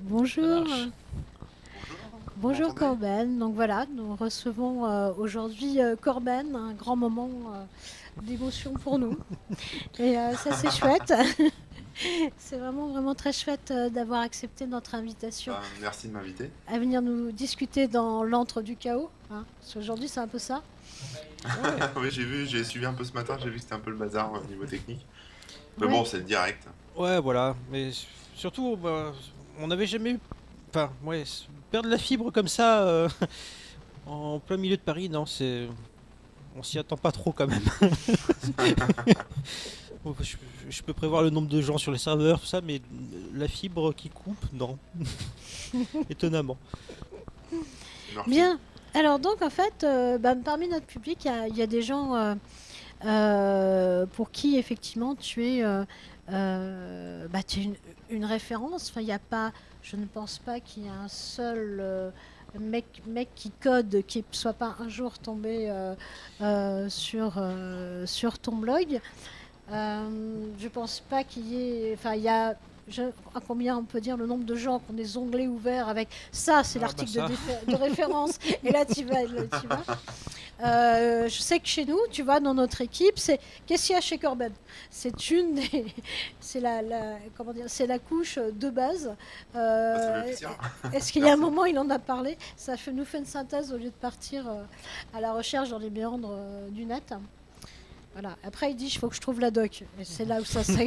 Bonjour. Bonjour Korben. Donc voilà, nous recevons aujourd'hui Korben, un grand moment d'émotion pour nous. Et ça c'est chouette. C'est vraiment, vraiment très chouette d'avoir accepté notre invitation. Merci de m'inviter. À venir nous discuter dans l'antre du chaos. Hein. Aujourd'hui, c'est un peu ça. Ouais. Oui, j'ai vu, j'ai suivi un peu ce matin, j'ai vu que c'était un peu le bazar au niveau technique. Mais ouais. Bon, c'est le direct. Ouais, voilà. Mais surtout, bah, on n'avait jamais eu. Enfin, ouais, perdre la fibre comme ça en plein milieu de Paris, non, c'est. On s'y attend pas trop quand même. Je peux prévoir le nombre de gens sur les serveurs, tout ça, mais la fibre qui coupe, non. Étonnamment. Bien. Alors donc en fait, parmi notre public, il y a des gens pour qui effectivement tu es, tu es une référence. Enfin, il n'y a pas, je ne pense pas qu'il y a un seul mec qui code qui ne soit pas un jour tombé sur ton blog. Je pense pas qu'il y ait. Enfin, il y a. À combien on peut dire le nombre de gens qui ont des onglets ouverts avec ça, c'est l'article de référence. Et là, tu vas. Je sais que chez nous, tu vois, dans notre équipe, c'est qu'est-ce qu'il y a chez Korben ? C'est une des. C'est la couche de base. Est-ce qu'il y a un moment, il en a parlé ? Ça nous fait une synthèse au lieu de partir à la recherche dans les méandres du net. Voilà. Après, il dit il faut que je trouve la doc. Et c'est là où ça s'est.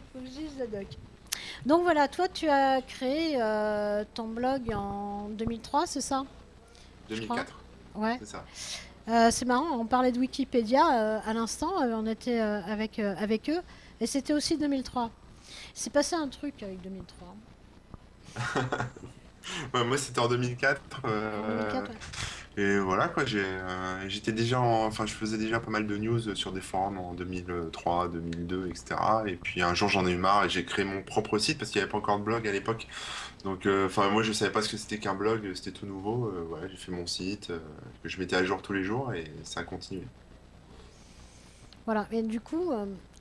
Faut que je dise la doc. Donc voilà, toi, tu as créé ton blog en 2003, c'est ça ? 2004. Ouais. C'est ça. C'est marrant, on parlait de Wikipédia à l'instant, on était avec eux, et c'était aussi 2003. C'est passé un truc avec 2003. Ouais, moi, c'était en 2004. Ouais. Et voilà quoi, j'étais déjà, je faisais déjà pas mal de news sur des forums en 2003, 2002, etc. Et puis un jour j'en ai eu marre et j'ai créé mon propre site parce qu'il n'y avait pas encore de blog à l'époque. Donc moi je savais pas ce que c'était qu'un blog, c'était tout nouveau. Ouais, j'ai fait mon site que je mettais à jour tous les jours et ça a continué. Voilà. Et du coup,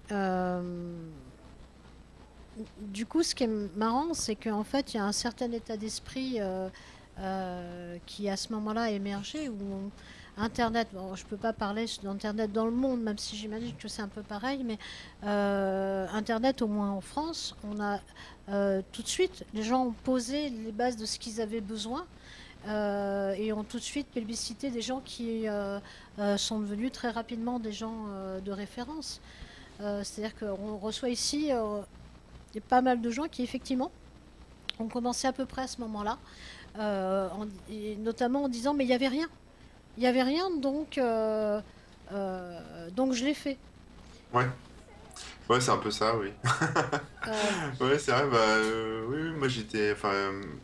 ce qui est marrant, c'est qu'en fait il y a un certain état d'esprit. Qui à ce moment-là a émergé où Internet, bon, je peux pas parler d'Internet dans le monde, même si j'imagine que c'est un peu pareil, mais Internet, au moins en France, on a tout de suite, les gens ont posé les bases de ce qu'ils avaient besoin et ont tout de suite plébiscité des gens qui sont devenus très rapidement des gens de référence. C'est-à-dire qu'on reçoit ici y a pas mal de gens qui effectivement ont commencé à peu près à ce moment-là. Et notamment en disant mais il n'y avait rien donc je l'ai fait. Ouais c'est un peu ça, oui. Ouais, c'est vrai, oui, moi j'étais,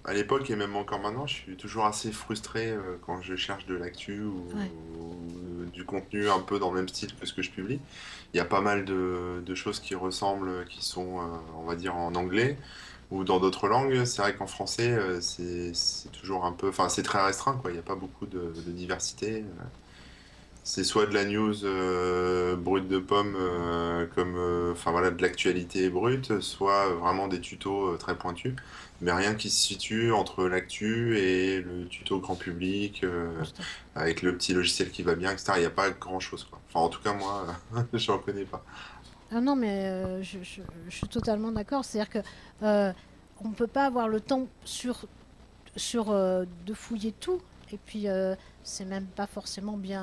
à l'époque et même encore maintenant je suis toujours assez frustré quand je cherche de l'actu ou du contenu un peu dans le même style que ce que je publie. Il y a pas mal de choses qui ressemblent, qui sont on va dire en anglais ou dans d'autres langues. C'est vrai qu'en français, c'est toujours un peu... Enfin, c'est très restreint, quoi. Il n'y a pas beaucoup de diversité. C'est soit de la news brute de pomme, de l'actualité brute, soit vraiment des tutos très pointus, mais rien qui se situe entre l'actu et le tuto grand public, avec le petit logiciel qui va bien, etc. Il n'y a pas grand-chose, quoi. Enfin, en tout cas, moi, je n'en connais pas. Ah non, mais je suis totalement d'accord. C'est-à-dire qu'on ne peut pas avoir le temps de fouiller tout. Et puis, c'est même pas forcément bien...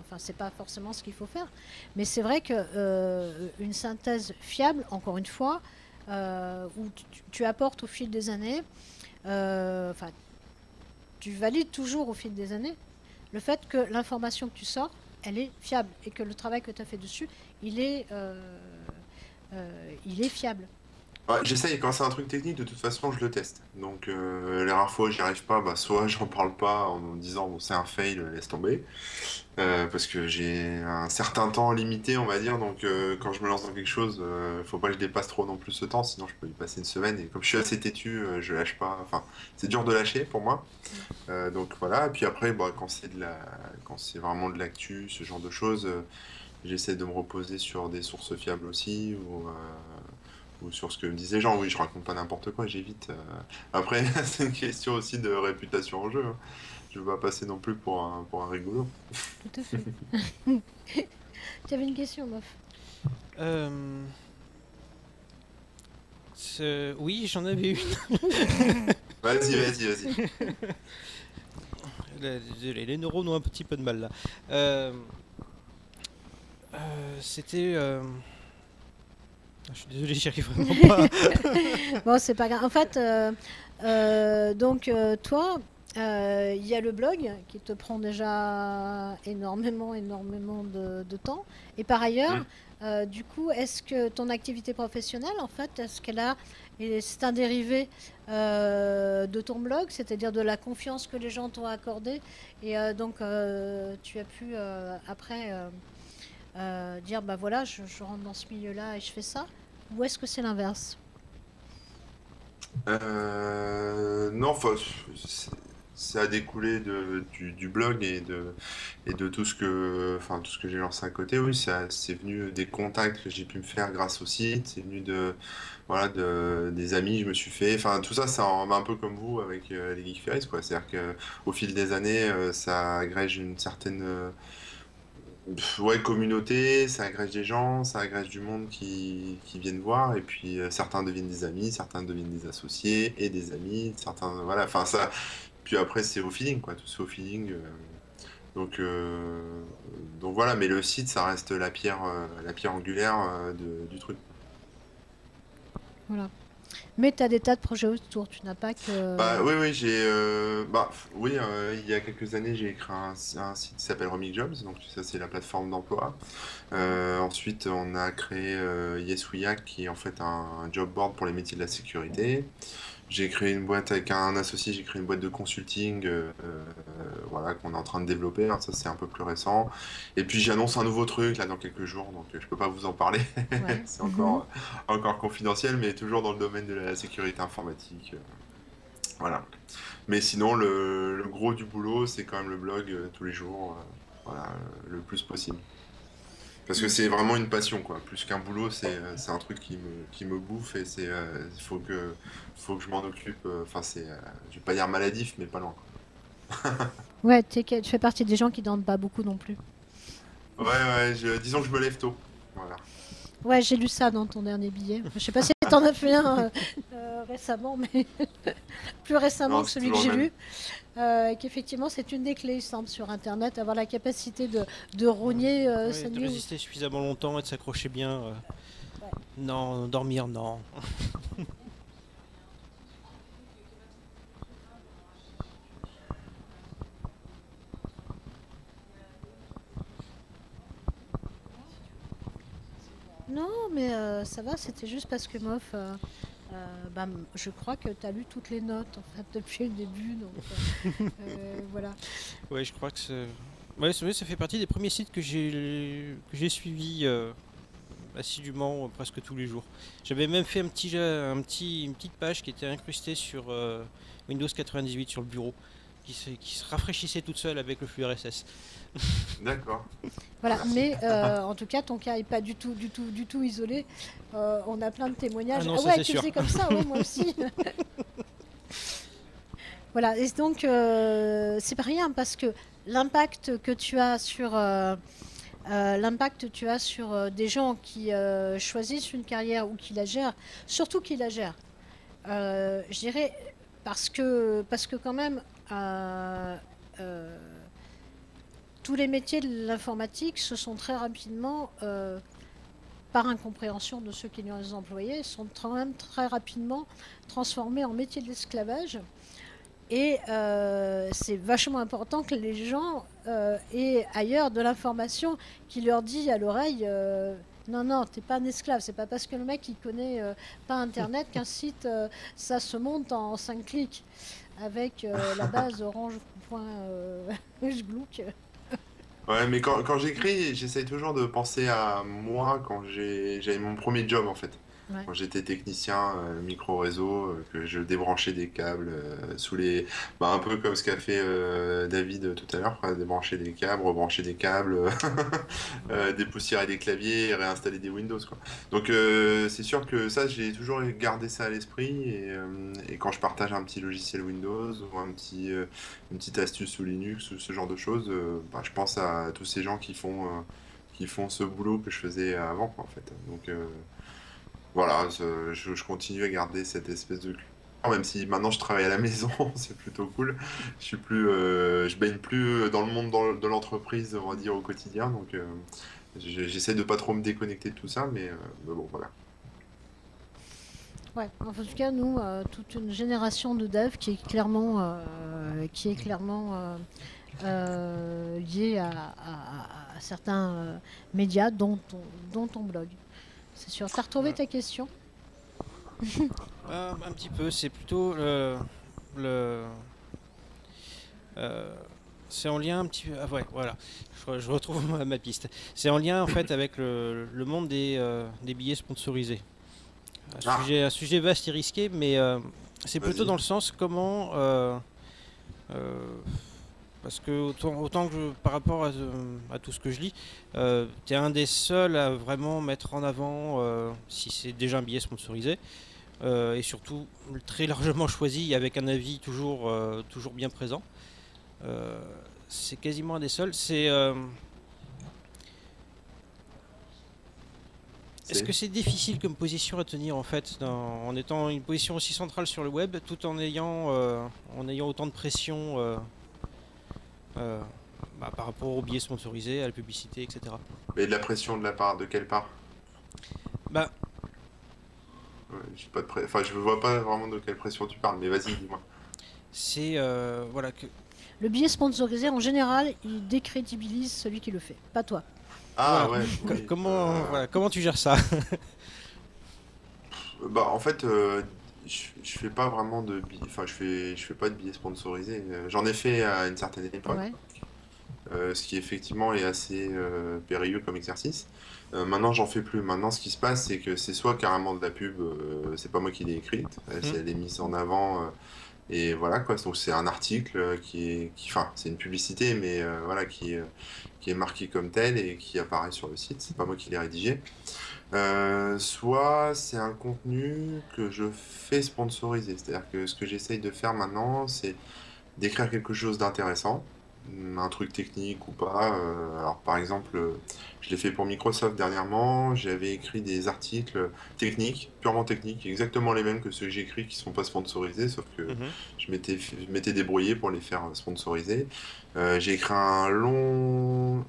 Enfin, c'est pas forcément ce qu'il faut faire. Mais c'est vrai qu'une synthèse fiable, encore une fois, où tu apportes au fil des années... Enfin, tu valides toujours au fil des années le fait que l'information que tu sors, elle est fiable et que le travail que tu as fait dessus, il est fiable. Ouais, j'essaye, quand c'est un truc technique, de toute façon, je le teste. Donc, les rares fois où j'y arrive pas, soit j'en parle pas en me disant bon, c'est un fail, laisse tomber, parce que j'ai un certain temps limité, on va dire. Donc, quand je me lance dans quelque chose, faut pas que je dépasse trop non plus ce temps, sinon je peux y passer une semaine. Et comme je suis assez têtu, je lâche pas. Enfin, c'est dur de lâcher pour moi. Donc voilà. Et puis après, quand c'est quand c'est vraiment de l'actu, ce genre de choses, j'essaie de me reposer sur des sources fiables aussi. sur ce que me disent les gens. Oui, je raconte pas n'importe quoi, j'évite. Après, c'est une question aussi de réputation en jeu. Hein. Je veux pas passer non plus pour un rigolo. Tout à fait. Tu avais une question, Moff? Oui, j'en avais une. Vas-y. Désolé, les neurones ont un petit peu de mal là. C'était... Je suis désolé, j'y arrive vraiment pas. Bon, c'est pas grave. En fait, toi, il y a le blog qui te prend déjà énormément de temps. Et par ailleurs, du coup, est-ce que ton activité professionnelle, en fait, est-ce qu'elle a... C'est un dérivé de ton blog, c'est-à-dire de la confiance que les gens t'ont accordée. Et donc, tu as pu, après... dire bah voilà, je rentre dans ce milieu là et je fais ça, ou est-ce que c'est l'inverse? Non, ça a découlé du blog et de tout ce que j'ai lancé à côté. Oui, c'est venu des contacts que j'ai pu me faire grâce au site, c'est venu des amis que je me suis fait, tout ça, c'est un peu comme vous avec les Geek Ferries, quoi. C'est-à-dire qu'au fil des années, ça agrège une certaine communauté, ça agrège des gens, ça agrège du monde qui viennent voir, et puis certains deviennent des amis, certains deviennent des associés et des amis, certains, voilà, ça, puis après c'est au feeling, quoi, tout c'est au feeling, donc voilà, mais le site, ça reste la pierre angulaire du truc. Voilà. Mais tu as des tas de projets autour, tu n'as pas que... Oui, j'ai... il y a quelques années, j'ai créé un site qui s'appelle Romic Jobs, donc ça c'est la plateforme d'emploi. Ensuite, on a créé YesWeYak, qui est en fait un job board pour les métiers de la sécurité. J'ai créé une boîte avec un associé, j'ai créé une boîte de consulting qu'on est en train de développer. Alors ça, c'est un peu plus récent. Et puis, j'annonce un nouveau truc là dans quelques jours, donc je peux pas vous en parler. Ouais. C'est encore confidentiel, mais toujours dans le domaine de la sécurité informatique. Voilà. Mais sinon, le gros du boulot, c'est quand même le blog tous les jours, le plus possible. Parce que c'est vraiment une passion, quoi. Plus qu'un boulot, c'est un truc qui me bouffe, et il faut que je m'en occupe. Enfin, je vais pas dire maladif, mais pas loin, quoi. Ouais, tu fais partie des gens qui dorment pas beaucoup non plus. Ouais, disons que je me lève tôt. Voilà. Ouais, j'ai lu ça dans ton dernier billet. Je sais pas si t'en as fait un récemment, mais plus récemment que celui que j'ai lu. Qu'effectivement, c'est une des clés, il semble, sur Internet, avoir la capacité de rogner sa nuit. De résister suffisamment longtemps et de s'accrocher bien. Ouais. Non, dormir, non. Non, mais ça va, c'était juste parce que Moff, je crois que tu as lu toutes les notes, en fait, depuis le début, donc voilà. Ouais, je crois que ça fait partie des premiers sites que j'ai suivis assidûment, presque tous les jours. J'avais même fait une petite page qui était incrustée sur Windows 98 sur le bureau, qui se rafraîchissait toute seule avec le flux RSS. D'accord. Voilà, mais en tout cas, ton cas est pas du tout isolé. On a plein de témoignages. Ah, non, ça, ouais, tu faisais comme ça, ouais, moi aussi. Voilà, et donc c'est pas rien, parce que l'impact que tu as sur des gens qui choisissent une carrière ou qui la gèrent, surtout qui la gèrent. Je dirais parce que quand même. Tous les métiers de l'informatique se sont très rapidement, par incompréhension de ceux qui les employaient, sont quand même très rapidement transformés en métiers de l'esclavage. Et c'est vachement important que les gens aient ailleurs de l'information qui leur dit à l'oreille non, t'es pas un esclave, c'est pas parce que le mec il connaît pas Internet qu'un site ça se monte en 5 clics avec la base orange.glouk. Ouais, mais quand j'écris, j'essaye toujours de penser à moi quand j'avais mon premier job, en fait. Ouais. Quand j'étais technicien micro-réseau, que je débranchais des câbles sous les... Bah, un peu comme ce qu'a fait David tout à l'heure, débrancher des câbles, rebrancher des câbles, dépoussiérer des claviers, réinstaller des Windows, quoi. Donc c'est sûr que ça, j'ai toujours gardé ça à l'esprit, et quand je partage un petit logiciel Windows ou un petit, une petite astuce sous Linux ou ce genre de choses, bah, je pense à tous ces gens qui font ce boulot que je faisais avant, quoi, en fait. Donc voilà, je continue à garder cette espèce de... Même si maintenant je travaille à la maison, c'est plutôt cool. Je suis plus, je baigne plus dans le monde de l'entreprise, on va dire, au quotidien. Donc j'essaie de pas trop me déconnecter de tout ça, mais bon, voilà. Ouais, en tout cas, nous, toute une génération de devs qui est clairement... lié à certains médias, dont ton blog. C'est sûr. T'as retrouvé ta question? Un petit peu. C'est plutôt c'est en lien un petit peu. Ah ouais, voilà. Je retrouve ma piste. C'est en lien en fait avec le monde des billets sponsorisés. Un sujet vaste et risqué, mais c'est plutôt dans le sens comment. Parce que autant que par rapport à tout ce que je lis, tu es un des seuls à vraiment mettre en avant, si c'est déjà un billet sponsorisé, et surtout très largement choisi avec un avis toujours, toujours bien présent. C'est quasiment un des seuls. C'est, est-ce que c'est difficile comme position à tenir en fait, en étant une position aussi centrale sur le web, tout en ayant autant de pression bah, par rapport aux billets sponsorisés, à la publicité, etc. Mais de la pression de la part de quelle part? Bah, ouais, j'ai pas de enfin, je vois pas vraiment de quelle pression tu parles, mais vas-y, dis-moi. C'est voilà que le billet sponsorisé en général, il décrédibilise celui qui le fait, pas toi. Ah voilà. Ouais. Oui. Comment voilà, comment tu gères ça? Bah, en fait. Je fais pas vraiment de billets, enfin je fais pas de billets sponsorisés. J'en ai fait à une certaine époque, ouais. Ce qui effectivement est assez périlleux comme exercice. Maintenant j'en fais plus. Maintenant ce qui se passe c'est que c'est soit carrément de la pub, c'est pas moi qui l'ai écrite, elle est mise en avant et voilà quoi. Donc c'est un article qui enfin c'est une publicité mais voilà qui est marquée comme telle et qui apparaît sur le site. C'est pas moi qui l'ai rédigé. Soit c'est un contenu que je fais sponsoriser, c'est-à-dire que ce que j'essaye de faire maintenant, c'est d'écrire quelque chose d'intéressant, un truc technique ou pas. Alors par exemple, je l'ai fait pour Microsoft dernièrement, j'avais écrit des articles techniques, purement techniques, exactement les mêmes que ceux que j'écris qui ne sont pas sponsorisés, sauf que je m'étais débrouillé pour les faire sponsoriser. J'ai écrit un long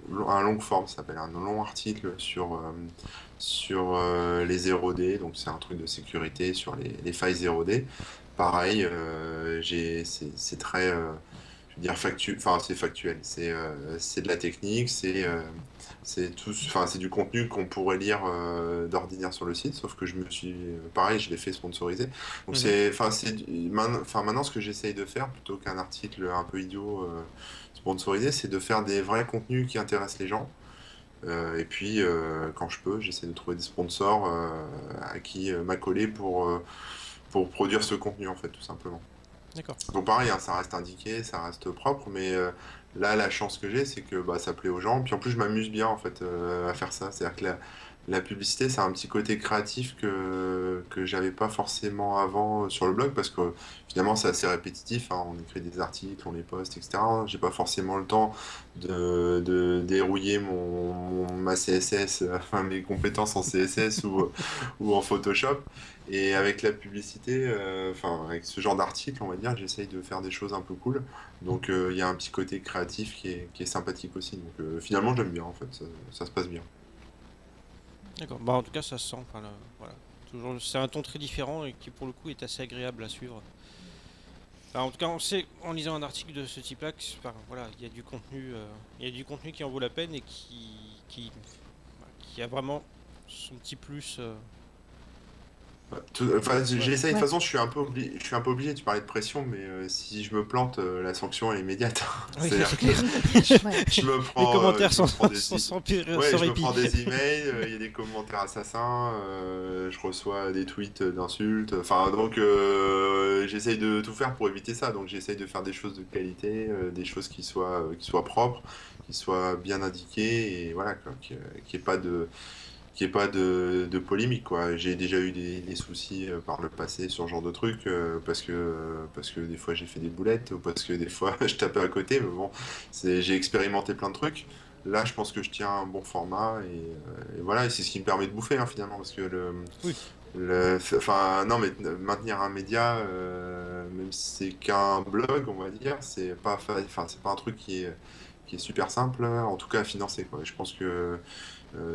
form, ça s'appelle, un long article sur les 0D, donc c'est un truc de sécurité sur les failles 0D. Pareil, c'est très, je veux dire, c'est factuel, c'est de la technique, c'est du contenu qu'on pourrait lire d'ordinaire sur le site, sauf que je me suis, pareil, je l'ai fait sponsoriser. Donc maintenant ce que j'essaye de faire, plutôt qu'un article un peu idiot sponsorisé, c'est de faire des vrais contenus qui intéressent les gens. Et puis quand je peux, j'essaie de trouver des sponsors à qui m'accoler pour produire ce contenu en fait, tout simplement. D'accord. Donc pareil, hein, ça reste indiqué, ça reste propre, mais là la chance que j'ai c'est que bah, ça plaît aux gens, puis en plus je m'amuse bien en fait à faire ça, c'est-à-dire que la publicité ça a un petit côté créatif que j'avais pas forcément avant sur le blog, parce que finalement c'est assez répétitif, hein. On écrit des articles, on les poste, etc. J'ai pas forcément le temps de dérouiller ma CSS, enfin mes compétences en CSS ou en Photoshop. Et avec la publicité, enfin avec ce genre d'article, on va dire, j'essaye de faire des choses un peu cool. Donc il y a un petit côté créatif qui est sympathique aussi. Donc finalement j'aime bien en fait, ça se passe bien. D'accord, bah en tout cas ça se sent, enfin, voilà. C'est un ton très différent et qui pour le coup est assez agréable à suivre. Enfin, en tout cas on sait en lisant un article de ce type là que, enfin, voilà, il y a du contenu qui en vaut la peine et qui a vraiment son petit plus Enfin, j'essaye, de toute façon, je suis un peu obligé, tu parlais de pression, mais si je me plante, la sanction est immédiate. Oui, c'est clair. Je me prends, les commentaires je me prends des emails, il y a des commentaires assassins, je reçois des tweets d'insultes, enfin donc j'essaye de tout faire pour éviter ça, donc j'essaye de faire des choses de qualité, des choses qui soient propres, qui soient bien indiquées, et voilà, qu'il n'y ait pas de... qu'il n'y ait pas de polémique, quoi. J'ai déjà eu des soucis par le passé sur ce genre de truc, parce que des fois j'ai fait des boulettes, ou parce que des fois je tapais à côté, mais bon, j'ai expérimenté plein de trucs. Là, je pense que je tiens un bon format, et voilà, et c'est ce qui me permet de bouffer, hein, finalement, parce que maintenir un média, même si c'est qu'un blog, on va dire, c'est pas un truc qui est super simple, en tout cas à financer, quoi. Je pense que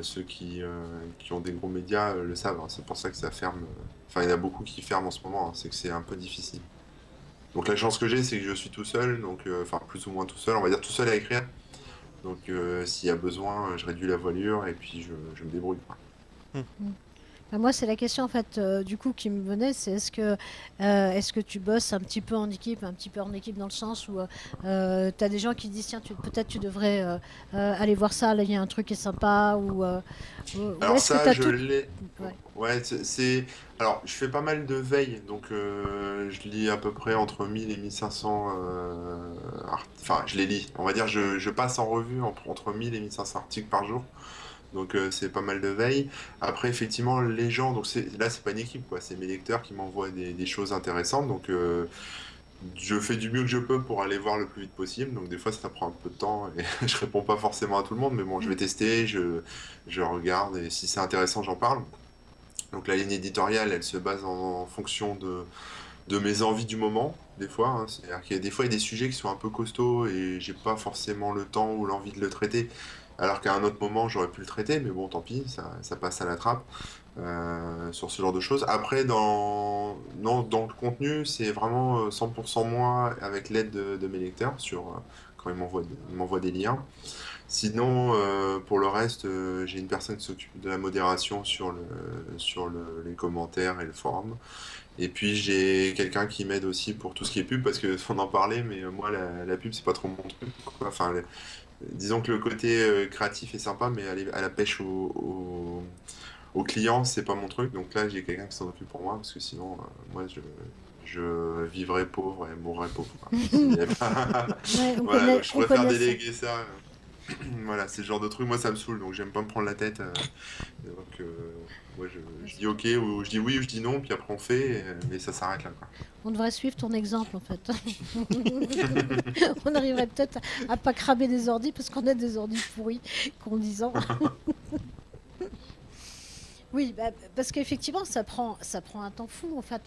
ceux qui ont des gros médias le savent, hein. C'est pour ça que ça ferme. Enfin, il y en a beaucoup qui ferment en ce moment, hein. C'est que c'est un peu difficile. Donc la chance que j'ai, c'est que je suis tout seul, donc enfin plus ou moins tout seul, on va dire tout seul à écrire. Donc s'il y a besoin, je réduis la voilure et puis je me débrouille, quoi. Moi, c'est la question en fait du coup qui me venait, c'est est-ce que tu bosses un petit peu en équipe dans le sens où tu as des gens qui disent tiens peut-être tu devrais aller voir ça, là il y a un truc qui est sympa, ou alors ça je l'ai. Ouais, c'est alors je fais pas mal de veille, donc je lis à peu près entre 1000 et 1500 enfin je les lis, on va dire je passe en revue entre 1000 et 1500 articles par jour. Donc c'est pas mal de veille. Après effectivement les gens, donc là c'est pas une équipe, quoi, c'est mes lecteurs qui m'envoient des choses intéressantes, donc je fais du mieux que je peux pour aller voir le plus vite possible, donc des fois ça prend un peu de temps et je réponds pas forcément à tout le monde, mais bon je vais tester, je regarde et si c'est intéressant j'en parle. Donc la ligne éditoriale elle se base en fonction de mes envies du moment, des fois, hein. C'est-à-dire qu'il y a des fois il y a des sujets qui sont un peu costauds et j'ai pas forcément le temps ou l'envie de le traiter. Alors qu'à un autre moment, j'aurais pu le traiter, mais bon, tant pis, ça passe à la trappe sur ce genre de choses. Après, dans le contenu, c'est vraiment 100% moi avec l'aide de mes lecteurs, quand ils m'envoient des liens. Sinon, pour le reste, j'ai une personne qui s'occupe de la modération sur les commentaires et le forum. Et puis j'ai quelqu'un qui m'aide aussi pour tout ce qui est pub, parce que on en parlait, mais moi la pub c'est pas trop mon truc, quoi. Enfin, disons que le côté créatif est sympa, mais aller à la pêche aux clients, c'est pas mon truc. Donc là, j'ai quelqu'un qui s'en occupe pour moi, parce que sinon, moi, je vivrais pauvre et mourrais pauvre. Voilà, je préfère déléguer ça. Voilà, c'est le genre de truc, moi ça me saoule, donc j'aime pas me prendre la tête. Donc moi je dis ok, ou je dis oui, ou je dis non, puis après on fait, mais ça s'arrête là, quoi. On devrait suivre ton exemple en fait. On arriverait peut-être à pas cramer des ordis, parce qu'on a des ordis pourris condisants. Oui, bah, parce qu'effectivement ça prend un temps fou en fait.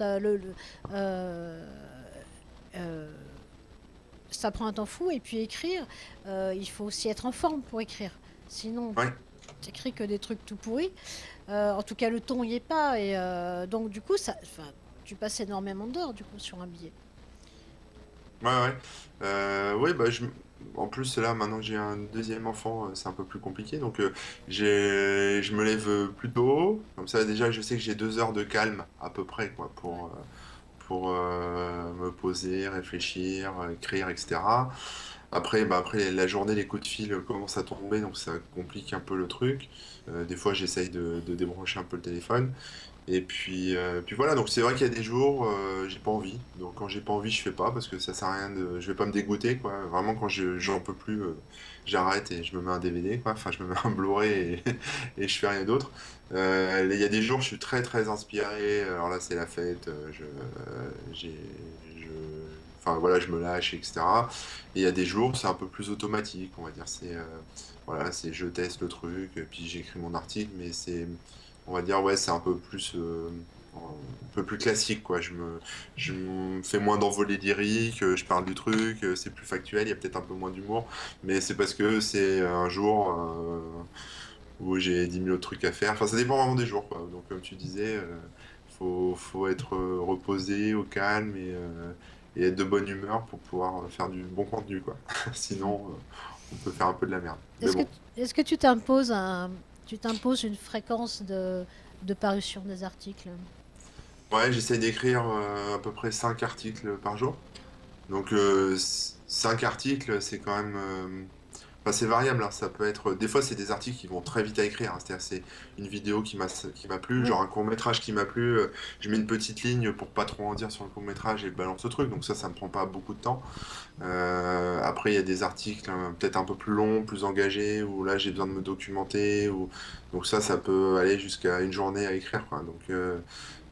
Ça prend un temps fou, et puis écrire, il faut aussi être en forme pour écrire. Sinon, tu n'écris que des trucs tout pourris. En tout cas, le ton n'y est pas. Et donc, du coup, tu passes énormément d'heures du coup sur un billet. Ouais. Oui, bah, en plus, là, maintenant que j'ai un deuxième enfant, c'est un peu plus compliqué. Donc, je me lève plus tôt. Comme ça, déjà, je sais que j'ai 2 heures de calme à peu près, quoi, pour me poser, réfléchir, écrire, etc. Après la journée, les coups de fil commencent à tomber, donc ça complique un peu le truc. Des fois, j'essaye de débrancher un peu le téléphone. Et puis voilà, donc c'est vrai qu'il y a des jours, j'ai pas envie. Donc quand j'ai pas envie, je fais pas, parce que ça sert à rien je vais pas me dégoûter, quoi. Vraiment, quand j'en peux plus, j'arrête et je me mets un DVD, quoi. Enfin, je me mets un Blu-ray et je fais rien d'autre. Il y a des jours, je suis très très inspiré. Alors là, c'est la fête. Enfin voilà, je me lâche, etc. Et il y a des jours, c'est un peu plus automatique, on va dire. C'est voilà, c'est je teste le truc, et puis j'écris mon article, mais c'est, on va dire, ouais, c'est un peu plus classique, quoi. Je me fais moins d'envolées lyriques, je parle du truc, c'est plus factuel, il y a peut-être un peu moins d'humour, mais c'est parce que c'est un jour où j'ai 10 000 autres trucs à faire. Enfin, ça dépend vraiment des jours, quoi. Donc comme tu disais, faut être reposé, au calme, et être de bonne humeur pour pouvoir faire du bon contenu, quoi. Sinon, on peut faire un peu de la merde. Est-ce que tu t'imposes une fréquence de parution des articles? Ouais, j'essaie d'écrire à peu près 5 articles par jour. Donc 5 articles, c'est quand même... Enfin, c'est variable, hein. Ça peut être... Des fois, c'est des articles qui vont très vite à écrire, hein. C'est-à-dire, c'est une vidéo qui m'a plu, genre un court-métrage qui m'a plu, je mets une petite ligne pour pas trop en dire sur le court-métrage et balance le truc, donc ça me prend pas beaucoup de temps. Après, il y a des articles peut-être un peu plus longs, plus engagés, où là, j'ai besoin de me documenter, ou... donc ça peut aller jusqu'à une journée à écrire, quoi.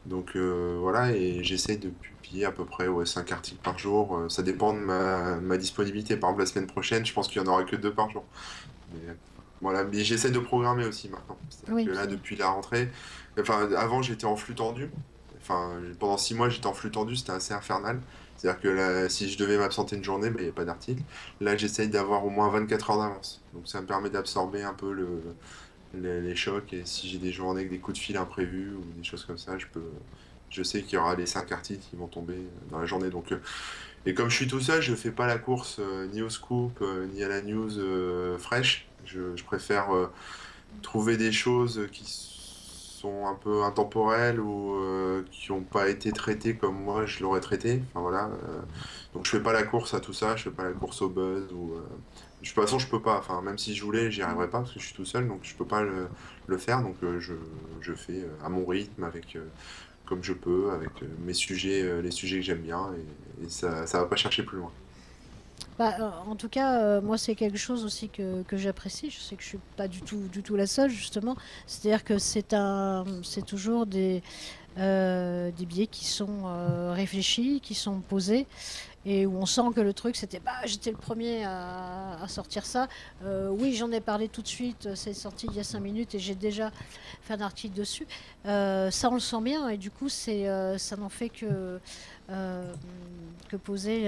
Donc voilà, et j'essaie de publier à peu près 5 articles par jour. Ça dépend de ma disponibilité. Par exemple, la semaine prochaine, je pense qu'il n'y en aura que 2 par jour. Mais, voilà, mais j'essaie de programmer aussi maintenant. Oui. Que là, depuis la rentrée, enfin, avant j'étais en flux tendu. Enfin, pendant 6 mois, j'étais en flux tendu, c'était assez infernal. C'est-à-dire que là, si je devais m'absenter une journée, il n'y a pas d'article. Là, j'essaye d'avoir au moins 24 heures d'avance. Donc ça me permet d'absorber un peu les chocs, et si j'ai des journées avec des coups de fil imprévus ou des choses comme ça, je sais qu'il y aura les 5 articles qui vont tomber dans la journée. Donc, et comme je suis tout seul, je fais pas la course ni au scoop ni à la news fraîche. Je préfère trouver des choses qui sont un peu intemporelles ou qui n'ont pas été traitées comme moi je l'aurais traité. Enfin, voilà, donc je fais pas la course à tout ça, je fais pas la course au buzz ou... De toute façon, je peux pas. Enfin, même si je voulais, j'y arriverais pas parce que je suis tout seul, donc je peux pas le faire. Donc, je fais à mon rythme, avec comme je peux, avec mes sujets, les sujets que j'aime bien, et ça va pas chercher plus loin. Bah, en tout cas, moi, c'est quelque chose aussi que j'apprécie. Je sais que je suis pas du tout la seule, justement. C'est-à-dire que c'est toujours des biais qui sont réfléchis, qui sont posés, et où on sent que le truc c'était bah j'étais le premier à sortir ça, oui j'en ai parlé tout de suite, c'est sorti il y a 5 minutes et j'ai déjà fait un article dessus, ça on le sent bien, et du coup c'est ça n'en fait que poser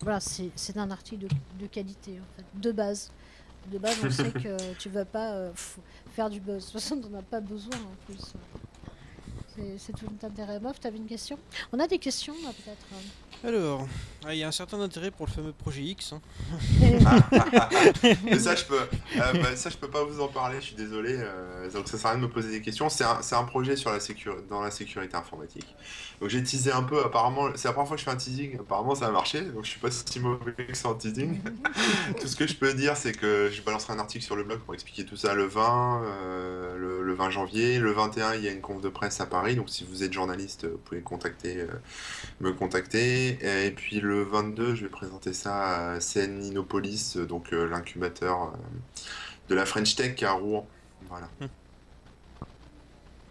voilà, c'est un article de qualité en fait, de base on sait que tu vas pas faire du buzz, de toute façon on n'en a pas besoin en plus. C'est tout l'intérêt. Bof, t'avais une question? On a des questions là peut-être. Alors, il y a un certain intérêt pour le fameux projet X. Hein. Mais ça, ça, je peux pas vous en parler, je suis désolé. Donc, ça sert à rien de me poser des questions. C'est un projet sur dans la sécurité informatique. Donc, j'ai teasé un peu. Apparemment, c'est la première fois que je fais un teasing. Apparemment, ça a marché. Donc, je suis pas si mauvais que ça en teasing. Tout ce que je peux dire, c'est que je balancerai un article sur le blog pour expliquer tout ça le 20, le 20 janvier. Le 21, il y a une conf de presse à Paris. Donc si vous êtes journaliste, vous pouvez me contacter. Et puis le 22, je vais présenter ça à CN Inopolis, donc l'incubateur de la French Tech à Rouen. Voilà.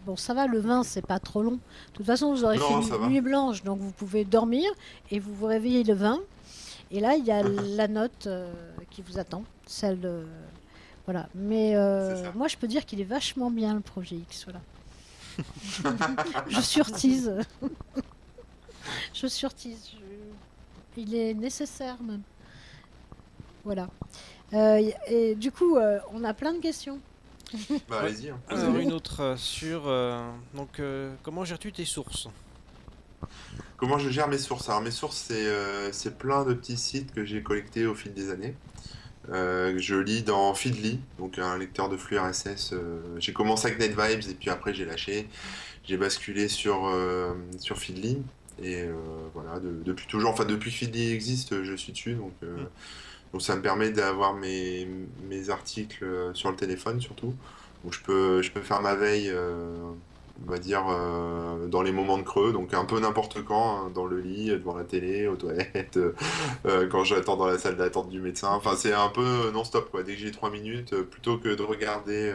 Bon, ça va, le 20, c'est pas trop long. De toute façon, vous aurez fait une nuit blanche, donc vous pouvez dormir et vous vous réveillez le 20. Et là, il y a la note qui vous attend, celle de... Voilà. Mais moi, je peux dire qu'il est vachement bien, le projet X. Voilà. Je surtise. Je surtise. Il est nécessaire même. Voilà. Et du coup, on a plein de questions. Bah, allez-y. Hein. Une autre sur donc comment gères-tu tes sources? Comment je gère mes sources? Alors mes sources, c'est plein de petits sites que j'ai collectés au fil des années. Je lis dans Feedly, donc un lecteur de flux RSS. J'ai commencé avec Netvibes et puis après j'ai lâché, j'ai basculé sur Feedly et voilà, depuis toujours, enfin depuis que Feedly existe, je suis dessus, donc ça me permet d'avoir mes articles sur le téléphone surtout, donc je peux faire ma veille, on va dire dans les moments de creux, donc un peu n'importe quand, hein, dans le lit, devant la télé, aux toilettes, quand j'attends dans la salle d'attente du médecin, enfin c'est un peu non-stop quoi, dès que j'ai 3 minutes, plutôt que de regarder,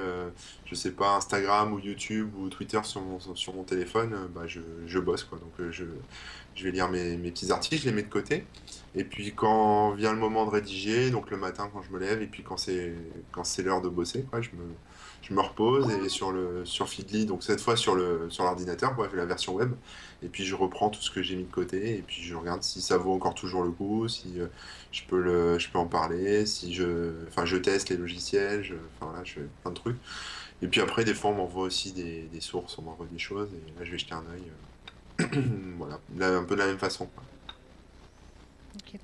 je sais pas, Instagram ou YouTube ou Twitter sur mon téléphone, bah, je bosse quoi, donc je vais lire mes petits articles, je les mets de côté, et puis quand vient le moment de rédiger, donc le matin quand je me lève, et puis quand c'est l'heure de bosser quoi, je me repose et sur Feedly, donc cette fois sur l'ordinateur, bref, la version web, et puis je reprends tout ce que j'ai mis de côté, et puis je regarde si ça vaut encore toujours le coup, si je peux en parler, si je teste les logiciels, voilà, je fais plein de trucs, et puis après des fois on m'envoie aussi des sources, on m'envoie des choses, et là je vais jeter un œil, voilà, là, un peu de la même façon.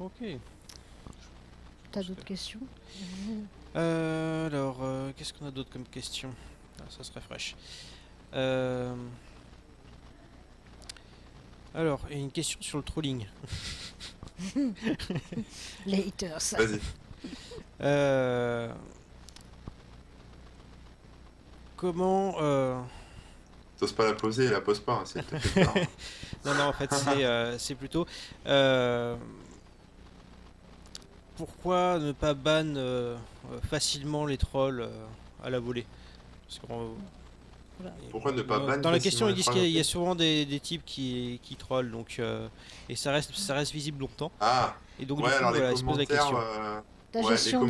Ok. T'as d'autres questions? Alors, qu'est-ce qu'on a d'autre comme question? Ça serait fraîche. Alors, et une question sur le trolling. Les haters. Vas-y. Comment... T'oses pas la poser, elle la pose pas, hein, c'est peut-être hein. Non, non, en fait, c'est plutôt... pourquoi ne pas ban facilement les trolls à la volée? Parce qu'on... Pourquoi ne pas ban? Dans la question, ils disent qu'il y a souvent des types qui trollent, donc et ça reste visible longtemps. Ah. Et donc, ouais, du coup, alors voilà, ils se posent la question. Ta ouais, gestion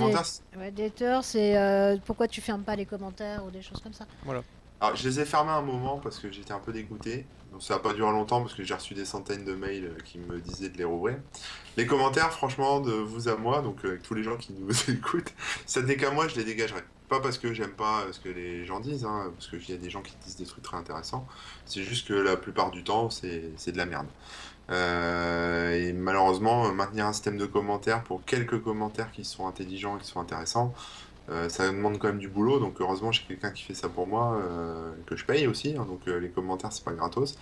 des haters, c'est pourquoi tu fermes pas les commentaires ou des choses comme ça. Voilà. Alors, je les ai fermés un moment parce que j'étais un peu dégoûté. Donc, ça n'a pas duré longtemps parce que j'ai reçu des centaines de mails qui me disaient de les rouvrir. Les commentaires, franchement, de vous à moi, donc avec tous les gens qui nous écoutent, ça n'est qu'à moi, je les dégagerai. Pas parce que j'aime pas ce que les gens disent, hein, parce qu'il y a des gens qui disent des trucs très intéressants. C'est juste que la plupart du temps, c'est de la merde. Et malheureusement, maintenir un système de commentaires pour quelques commentaires qui sont intelligents et qui sont intéressants, ça demande quand même du boulot, donc heureusement j'ai quelqu'un qui fait ça pour moi, que je paye aussi, hein, donc les commentaires c'est pas gratos.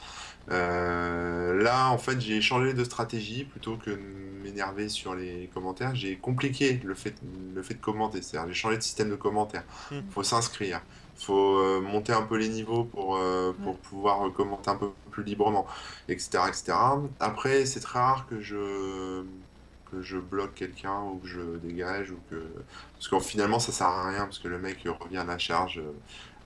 Là en fait j'ai changé de stratégie, plutôt que de m'énerver sur les commentaires, j'ai compliqué le fait de commenter, c'est-à-dire j'ai changé de système de commentaires, faut s'inscrire. Faut monter un peu les niveaux pour ouais. pouvoir commenter un peu plus librement, etc. etc. Après, c'est très rare que je bloque quelqu'un ou que je dégage. Ou que... Parce que finalement, ça sert à rien, parce que le mec revient à la charge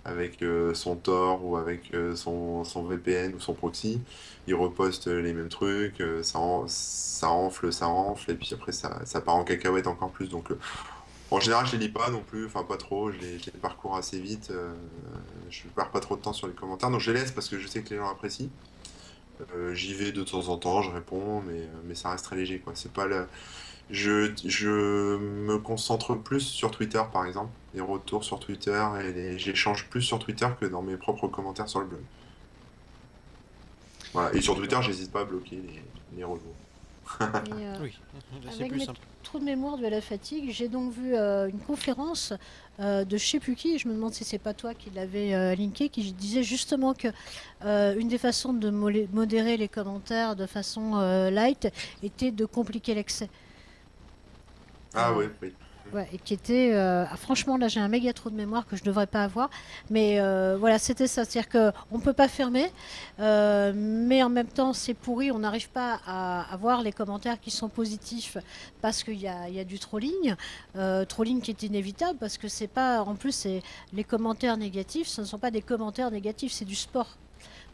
avec son Tor ou avec son VPN ou son proxy. Il reposte les mêmes trucs, ça enfle, et puis après, ça part en cacahuète encore plus. Donc... En général, je les lis pas non plus, enfin pas trop, je les parcours assez vite, je perds pas trop de temps sur les commentaires, donc je les laisse parce que je sais que les gens apprécient. J'y vais de temps en temps, je réponds, mais ça reste très léger, quoi. C'est pas le... Je me concentre plus sur Twitter, par exemple, les retours sur Twitter, et j'échange plus sur Twitter que dans mes propres commentaires sur le blog. Voilà, et sur Twitter, j'hésite pas à bloquer les retours. Oui, c'est plus simple. Trop de mémoire de la fatigue, j'ai donc vu une conférence de je sais plus qui, et je me demande si c'est pas toi qui l'avais linké, qui disait justement que une des façons de modérer les commentaires de façon light était de compliquer l'excès. Ah oui, oui. Ouais, et qui était... franchement, là, j'ai un méga trou de mémoire que je ne devrais pas avoir. Mais voilà, c'était ça. C'est-à-dire qu'on ne peut pas fermer, mais en même temps, c'est pourri. On n'arrive pas à voir les commentaires qui sont positifs parce qu'il y a du trolling. Trolling qui est inévitable parce que c'est pas... En plus, les commentaires négatifs, ce ne sont pas des commentaires négatifs, c'est du sport.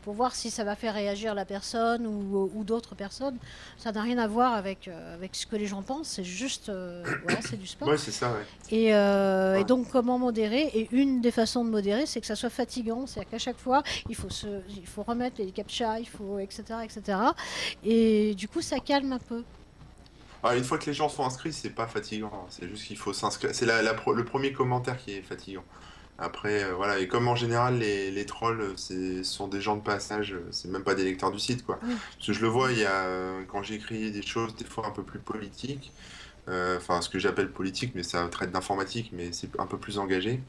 Pour voir si ça va faire réagir la personne ou d'autres personnes. Ça n'a rien à voir avec ce que les gens pensent, c'est juste voilà, c'est du sport. Ouais, c'est ça, ouais. Et donc comment modérer? Et une des façons de modérer, c'est que ça soit fatigant, c'est-à-dire qu'à chaque fois, il faut remettre les captcha, il faut etc., etc. Et du coup, ça calme un peu. Alors, une fois que les gens sont inscrits, c'est pas fatigant, c'est juste qu'il faut s'inscrire. C'est le premier commentaire qui est fatigant. Après, voilà, et comme en général, les trolls, sont des gens de passage, c'est même pas des lecteurs du site, quoi. Parce que je le vois, il y a, quand j'écris des choses, des fois un peu plus politiques, enfin, ce que j'appelle politique, mais ça traite d'informatique, mais c'est un peu plus engagé.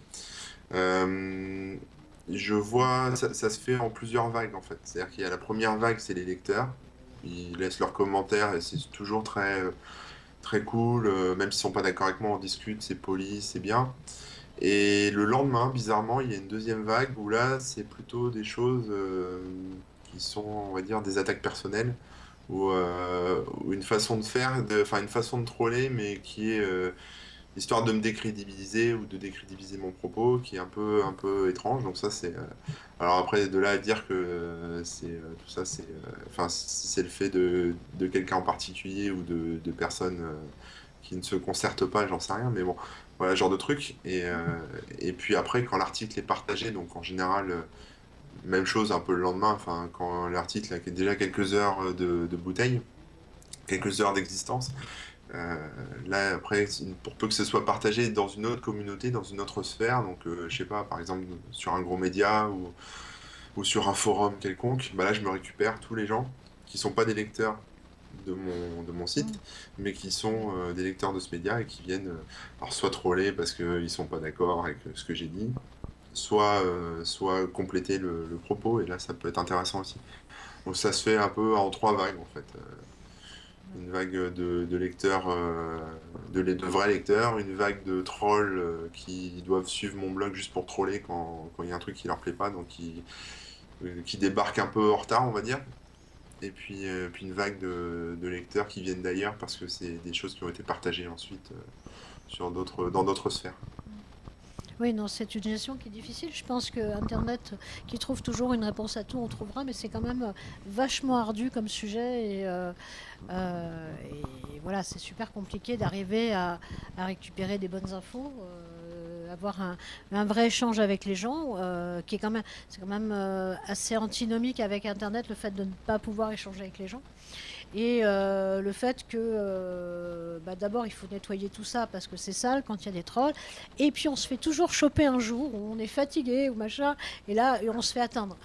Je vois, ça se fait en plusieurs vagues, en fait. C'est-à-dire qu'il y a la première vague, c'est les lecteurs, ils laissent leurs commentaires, et c'est toujours très cool, même s'ils sont pas d'accord avec moi, on discute, c'est poli, c'est bien. Et le lendemain, bizarrement, il y a une deuxième vague où là, c'est plutôt des choses qui sont, on va dire, des attaques personnelles ou une façon de faire, enfin une façon de troller, mais qui est histoire de me décrédibiliser ou de décrédibiliser mon propos, qui est un peu étrange. Donc ça, c'est. Alors après, de là à dire que tout ça, c'est, enfin, si c'est le fait de quelqu'un en particulier ou de personnes qui ne se concertent pas, j'en sais rien, mais bon. Voilà, genre de truc. Et puis après, quand l'article est partagé, donc en général, même chose un peu le lendemain, enfin, quand l'article a déjà quelques heures de bouteille, quelques heures d'existence, là après, pour peu que ce soit partagé dans une autre communauté, dans une autre sphère, donc je sais pas, par exemple sur un gros média ou sur un forum quelconque, bah là je me récupère tous les gens qui sont pas des lecteurs de mon site, mais qui sont des lecteurs de ce média et qui viennent alors soit troller parce qu'ils ne sont pas d'accord avec ce que j'ai dit, soit compléter le propos, et là ça peut être intéressant aussi. Donc ça se fait un peu en trois vagues, en fait. Une vague de lecteurs, de vrais lecteurs, une vague de trolls qui doivent suivre mon blog juste pour troller quand il y a un truc qui leur plaît pas, donc qui débarquent un peu en retard, on va dire. Et puis, une vague de lecteurs qui viennent d'ailleurs parce que c'est des choses qui ont été partagées ensuite dans d'autres sphères. Oui, non, c'est une gestion qui est difficile. Je pense qu'Internet, qui trouve toujours une réponse à tout, on trouvera, mais c'est quand même vachement ardu comme sujet. Et voilà, c'est super compliqué d'arriver à récupérer des bonnes infos, avoir un vrai échange avec les gens, qui est quand même assez antinomique avec Internet, le fait de ne pas pouvoir échanger avec les gens. Et le fait que d'abord il faut nettoyer tout ça parce que c'est sale quand il y a des trolls, et puis on se fait toujours choper un jour où on est fatigué ou machin, et là on se fait atteindre.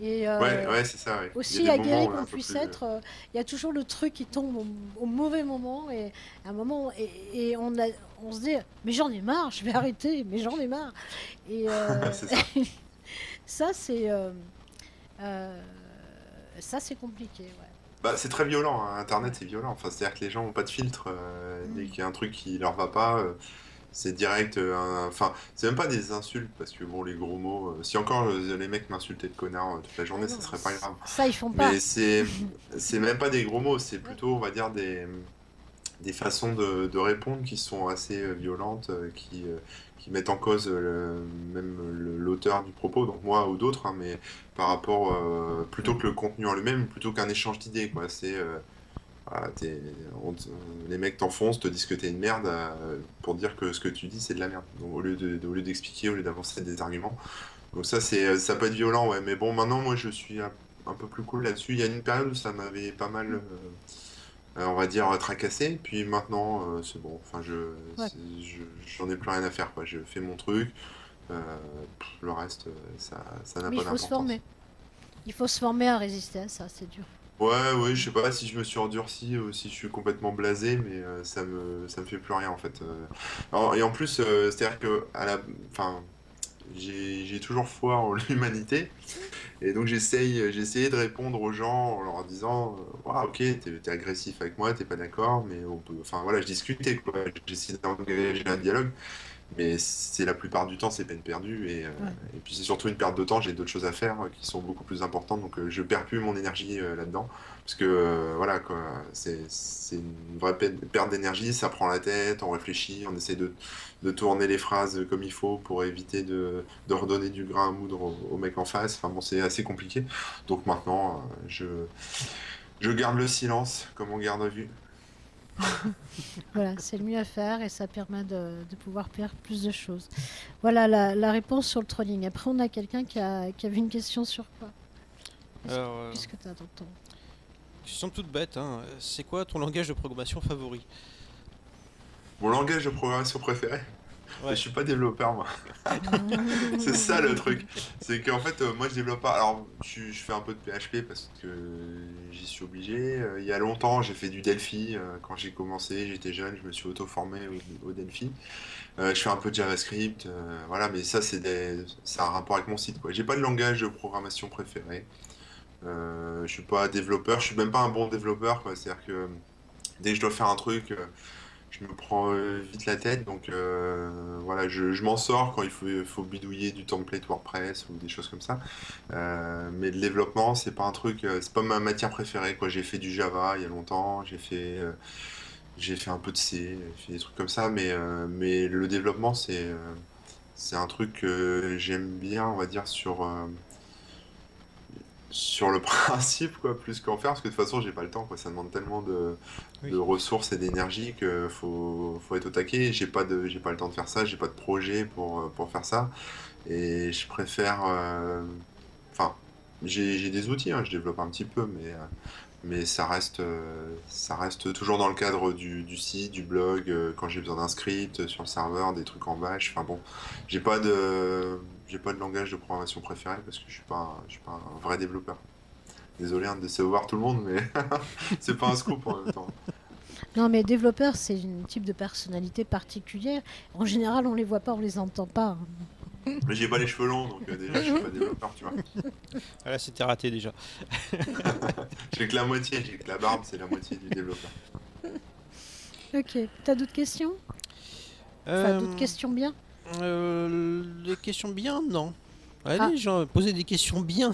Et ouais, c'est ça. Ouais. Aussi aguerri qu'on puisse être, il y a toujours le truc qui tombe au mauvais moment, et à un moment et on se dit mais j'en ai marre, je vais arrêter, mais j'en ai marre. Et ça c'est compliqué. Ouais. Bah, c'est très violent, hein. Internet c'est violent, enfin, c'est-à-dire que les gens n'ont pas de filtre, dès qu'il y a un truc qui leur va pas, c'est direct, enfin c'est même pas des insultes, parce que bon les gros mots, si encore les mecs m'insultaient de connard toute la journée, non, ça serait pas grave. Ça ils font pas. Mais c'est même pas des gros mots, c'est plutôt on va dire des façons de répondre qui sont assez violentes, qui mettent en cause même l'auteur du propos, donc moi ou d'autres, hein, mais par rapport, plutôt que le contenu en lui-même, plutôt qu'un échange d'idées, quoi. C'est, voilà, les mecs t'enfoncent, te disent que t'es une merde pour dire que ce que tu dis c'est de la merde, donc, au lieu d'expliquer, au lieu d'avancer des arguments. Donc ça peut être violent, ouais, mais bon, maintenant moi je suis un peu plus cool là-dessus. Il y a une période où ça m'avait pas mal... on va dire tracassé, puis maintenant c'est bon, enfin j'en ai plus rien à faire, quoi. Je fais mon truc, le reste ça n'a pas d'importance. Il faut se former à résister à ça, c'est dur. Ouais, je sais pas si je me suis endurci ou si je suis complètement blasé, mais ça me fait plus rien en fait. Alors, et en plus c'est-à-dire que j'ai toujours foi en l'humanité, et donc j'ai essayé de répondre aux gens en leur disant wow, ok, t'es agressif avec moi, t'es pas d'accord, mais on peut, enfin voilà, je discutais, quoi, j'essayais d'engager un dialogue, mais c'est la plupart du temps c'est peine perdue, et puis c'est surtout une perte de temps, j'ai d'autres choses à faire qui sont beaucoup plus importantes, donc je perds plus mon énergie là-dedans, parce que voilà quoi, c'est une vraie perte d'énergie, ça prend la tête, on réfléchit, on essaie de tourner les phrases comme il faut pour éviter de redonner du grain à moudre au mec en face, enfin bon, c'est assez compliqué, donc maintenant je garde le silence comme on garde à vue. Voilà, c'est le mieux à faire, et ça permet de pouvoir perdre plus de choses. Voilà la réponse sur le trolling. Après, on a quelqu'un qui avait une question sur quoi? Qu'est-ce que tu as dans ton... Question toute bête, hein. C'est quoi ton langage de programmation favori? Mon langage de programmation préféré? Ouais. Je suis pas développeur, moi. C'est ça le truc. C'est qu'en fait, moi je développe pas. Alors, je fais un peu de PHP parce que j'y suis obligé. Il y a longtemps, j'ai fait du Delphi. Quand j'ai commencé, j'étais jeune, je me suis auto-formé au Delphi. Je fais un peu de JavaScript. Voilà, mais ça, c'est un rapport avec mon site, quoi. J'ai pas de langage de programmation préféré. Je suis pas développeur. Je suis même pas un bon développeur, quoi. C'est-à-dire que dès que je dois faire un truc, je me prends vite la tête, donc voilà, je m'en sors quand il faut bidouiller du template WordPress ou des choses comme ça. Mais le développement, c'est pas un truc, c'est pas ma matière préférée, quoi. J'ai fait du Java il y a longtemps, j'ai fait un peu de C, j'ai fait des trucs comme ça, mais le développement, c'est un truc que j'aime bien, on va dire, sur le principe, quoi, plus qu'en faire, parce que de toute façon j'ai pas le temps, quoi. Ça demande tellement de ressources et d'énergie que faut être au taquet. J'ai pas le temps de faire ça, j'ai pas de projet pour faire ça, et je préfère enfin j'ai des outils, hein, je développe un petit peu, mais ça reste toujours dans le cadre du site, du blog, quand j'ai besoin d'un script sur le serveur, des trucs en bash, enfin bon, j'ai pas de langage de programmation préféré parce que je suis pas un vrai développeur. Désolé de décevoir tout le monde, mais c'est pas un scoop en même temps. Non, mais développeur, c'est un type de personnalité particulière. En général, on les voit pas, on les entend pas. Mais j'ai pas les cheveux longs, donc déjà je suis pas développeur, tu vois. Ah là c'était raté déjà. J'ai que la moitié, j'ai que la barbe, c'est la moitié du développeur. Ok, t'as d'autres questions? Enfin, d'autres questions bien? Les questions bien, non. Allez, genre, posez des questions bien.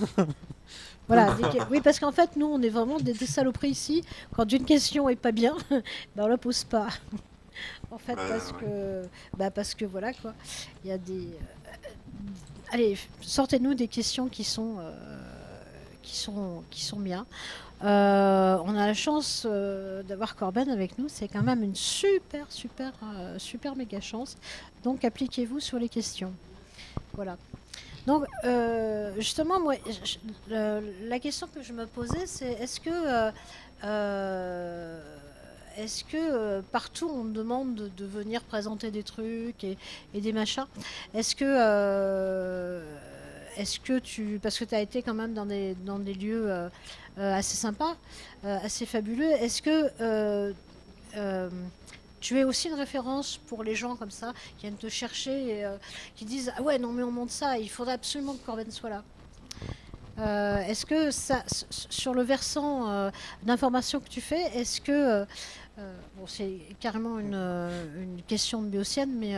Voilà, oui, parce qu'en fait, nous, on est vraiment des saloperies ici. Quand une question est pas bien, bah, on la pose pas. En fait, parce que, bah, parce que voilà quoi, il y a des. Allez, sortez-nous des questions qui sont bien. On a la chance d'avoir Korben avec nous, c'est quand même une super méga chance. Donc appliquez-vous sur les questions. Voilà. Donc justement, moi, la question que je me posais, c'est est-ce que partout on me demande de venir présenter des trucs et des machins. Est-ce que tu, parce que tu as été quand même dans des lieux assez sympas, assez fabuleux, est-ce que tu es aussi une référence pour les gens comme ça qui viennent te chercher et qui disent ah ouais non mais on monte ça, il faudrait absolument que Korben soit là. Est-ce que ça, sur le versant d'information que tu fais, est-ce que bon c'est carrément une question de biocienne, mais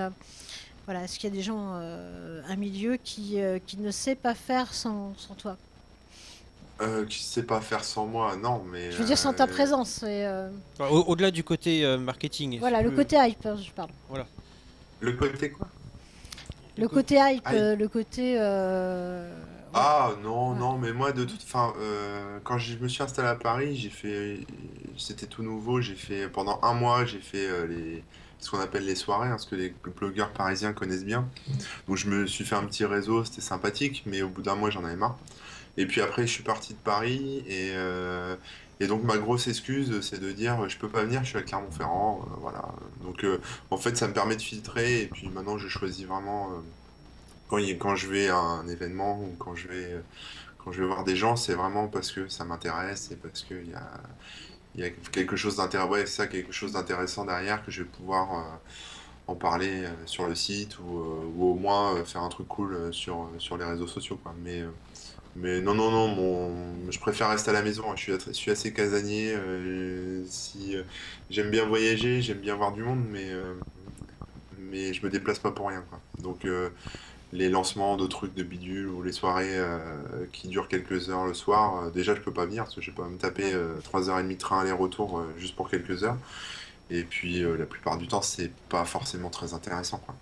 voilà, est-ce qu'il y a des gens, un milieu qui ne sait pas faire sans toi? Qui ne sait pas faire sans moi, non, mais... Je veux dire sans ta présence. Au-delà du côté marketing. Voilà, le côté hype, je parle. Voilà. Le côté quoi? Le côté hype, le côté... Ah non, ouais. Non, mais moi, de toute façon, quand je me suis installé à Paris, j'ai fait... C'était tout nouveau, j'ai fait... Pendant un mois, j'ai fait ce qu'on appelle les soirées, hein, ce que les blogueurs parisiens connaissent bien. Donc je me suis fait un petit réseau, c'était sympathique, mais au bout d'un mois j'en avais marre. Et puis après je suis parti de Paris et donc ma grosse excuse c'est de dire je peux pas venir, je suis à Clermont-Ferrand, voilà. Donc en fait ça me permet de filtrer et puis maintenant je choisis vraiment quand je vais à un événement ou quand je vais voir des gens, c'est vraiment parce que ça m'intéresse et parce qu'il y a... Il y a quelque chose d'intéressant, ouais, ça, quelque chose d'intéressant derrière que je vais pouvoir en parler sur le site ou au moins faire un truc cool sur les réseaux sociaux, quoi. Mais non, je préfère rester à la maison. Hein. Je suis assez casanier. J'aime bien voyager, j'aime bien voir du monde, mais je me déplace pas pour rien, quoi. Donc les lancements de trucs de bidule ou les soirées qui durent quelques heures le soir, déjà je peux pas venir parce que je vais pas me taper 3h30 de train aller-retour juste pour quelques heures. Et puis la plupart du temps c'est pas forcément très intéressant, quoi.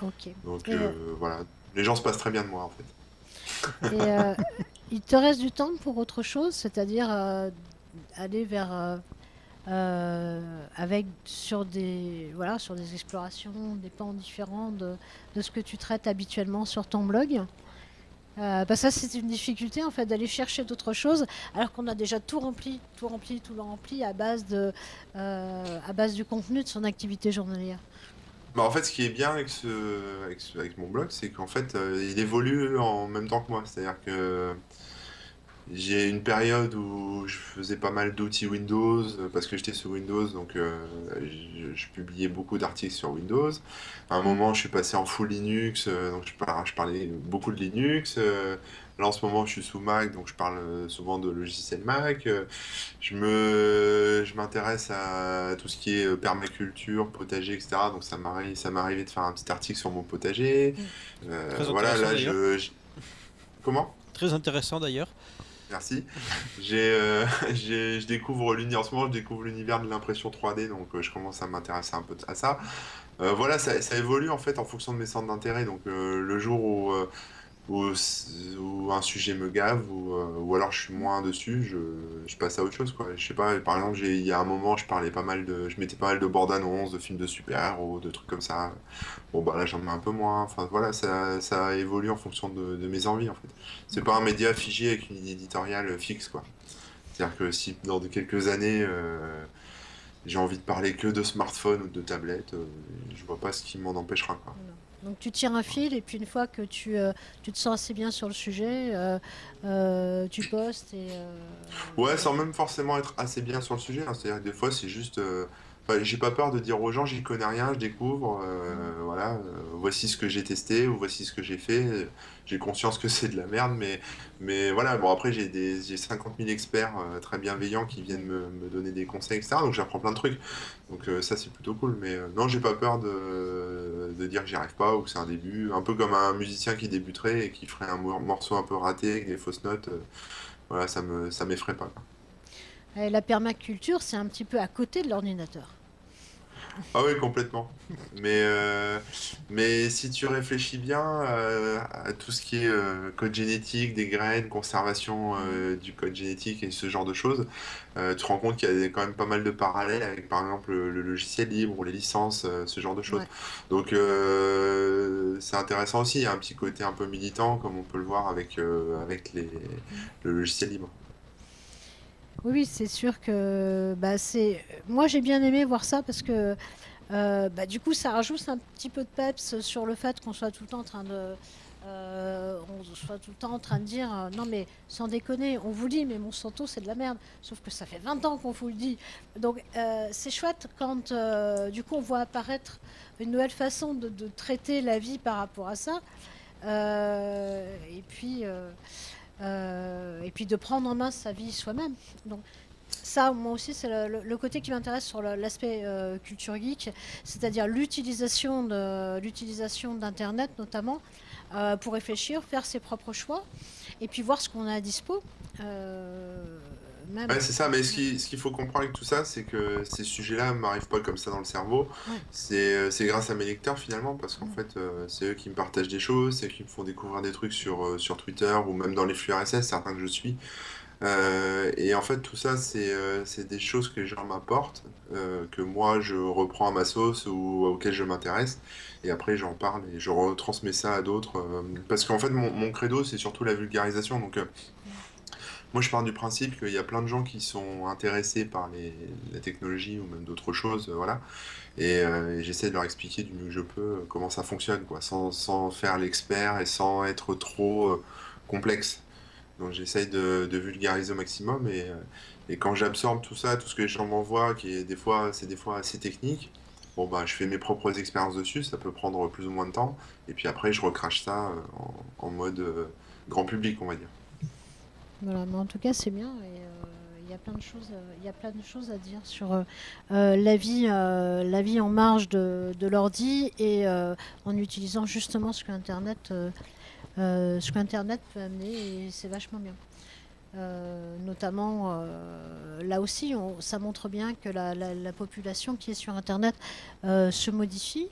Donc, voilà, les gens se passent très bien de moi en fait. Et il te reste du temps pour autre chose, c'est-à-dire aller vers... avec sur des explorations, des pans différents de ce que tu traites habituellement sur ton blog. Bah ça c'est une difficulté en fait d'aller chercher d'autres choses alors qu'on a déjà tout rempli à base du contenu de son activité journalière. Bah en fait ce qui est bien avec mon blog c'est qu'en fait il évolue en même temps que moi, c'est-à-dire que j'ai une période où je faisais pas mal d'outils Windows parce que j'étais sur Windows, donc je publiais beaucoup d'articles sur Windows. À un moment, je suis passé en full Linux, donc je parlais beaucoup de Linux. Là, en ce moment, je suis sous Mac, donc je parle souvent de logiciels Mac. Je m'intéresse à tout ce qui est permaculture, potager, etc. Donc ça m'arrivait de faire un petit article sur mon potager. Voilà, là, Comment ? Très intéressant d'ailleurs. Merci. Je découvre l'univers en ce moment, je découvre l'univers de l'impression 3D, donc je commence à m'intéresser un peu à ça. Voilà, ça évolue en fait en fonction de mes centres d'intérêt. Donc le jour où un sujet me gave ou alors je suis moins dessus, je passe à autre chose, quoi. Je sais pas, par exemple, il y a un moment, je mettais pas mal de bandes annonces, de films de super-héros, de trucs comme ça. Bon bah là j'en mets un peu moins. Enfin voilà, ça évolue en fonction de mes envies en fait. C'est pas un média figé avec une éditoriale fixe, quoi. C'est-à-dire que si dans quelques années j'ai envie de parler que de smartphone ou de tablette, je vois pas ce qui m'en empêchera, quoi. Donc tu tires un fil et puis une fois que tu te sens assez bien sur le sujet, tu postes et... Ouais, sans même forcément être assez bien sur le sujet, hein. C'est-à-dire que des fois c'est juste... Enfin, j'ai pas peur de dire aux gens, j'y connais rien, je découvre, voilà, voici ce que j'ai testé, ou voici ce que j'ai fait. J'ai conscience que c'est de la merde, mais voilà. Bon, après, j'ai 50 000 experts très bienveillants qui viennent me donner des conseils, etc. Donc, j'apprends plein de trucs. Donc, ça, c'est plutôt cool. Mais non, j'ai pas peur de dire que j'y arrive pas ou que c'est un début. Un peu comme un musicien qui débuterait et qui ferait un morceau un peu raté avec des fausses notes. Voilà, ça m'effraie pas. Et la permaculture, c'est un petit peu à côté de l'ordinateur. Ah oui, complètement. Mais si tu réfléchis bien à tout ce qui est code génétique, des graines, conservation du code génétique et ce genre de choses, tu te rends compte qu'il y a quand même pas mal de parallèles avec, par exemple, le logiciel libre ou les licences, ce genre de choses. Ouais. Donc, c'est intéressant aussi. Il y a un petit côté un peu militant, comme on peut le voir avec, le logiciel libre. Oui, c'est sûr que bah, c'est. Moi, j'ai bien aimé voir ça parce que bah, du coup, ça rajoute un petit peu de peps sur le fait qu'on soit tout le temps en train de, dire non mais sans déconner, on vous dit mais Monsanto c'est de la merde. Sauf que ça fait 20 ans qu'on vous le dit. Donc c'est chouette quand du coup on voit apparaître une nouvelle façon de traiter la vie par rapport à ça. Et puis de prendre en main sa vie soi-même. Donc ça, moi aussi, c'est le côté qui m'intéresse sur l'aspect culture geek, c'est-à-dire l'utilisation d'Internet notamment pour réfléchir, faire ses propres choix, et puis voir ce qu'on a à dispo. Ouais, c'est ça, mais ce qu'il faut comprendre avec tout ça, c'est que ces sujets-là ne m'arrivent pas comme ça dans le cerveau. Ouais. C'est grâce à mes lecteurs finalement, parce qu'en fait, c'est eux qui me partagent des choses, c'est eux qui me font découvrir des trucs sur Twitter ou même dans les flux RSS, certains que je suis. Et en fait, tout ça, c'est des choses que les gens m'apportent, que moi, je reprends à ma sauce ou auxquelles je m'intéresse. Et après, j'en parle et je retransmets ça à d'autres. Parce qu'en fait, mon credo, c'est surtout la vulgarisation. Donc, moi, je pars du principe qu'il y a plein de gens qui sont intéressés par la technologie ou même d'autres choses, voilà. Et j'essaie de leur expliquer du mieux que je peux comment ça fonctionne, quoi, sans faire l'expert et sans être trop complexe. Donc j'essaye de vulgariser au maximum et quand j'absorbe tout ça, tout ce que les gens m'envoient, c'est des fois assez technique, bon bah je fais mes propres expériences dessus, ça peut prendre plus ou moins de temps, et puis après je recrache ça en mode grand public, on va dire. Voilà, mais en tout cas c'est bien, et il y a plein de choses, à dire sur la vie en marge de l'ordi et en utilisant justement ce qu'Internet peut amener, et c'est vachement bien. Notamment là aussi ça montre bien que la population qui est sur Internet se modifie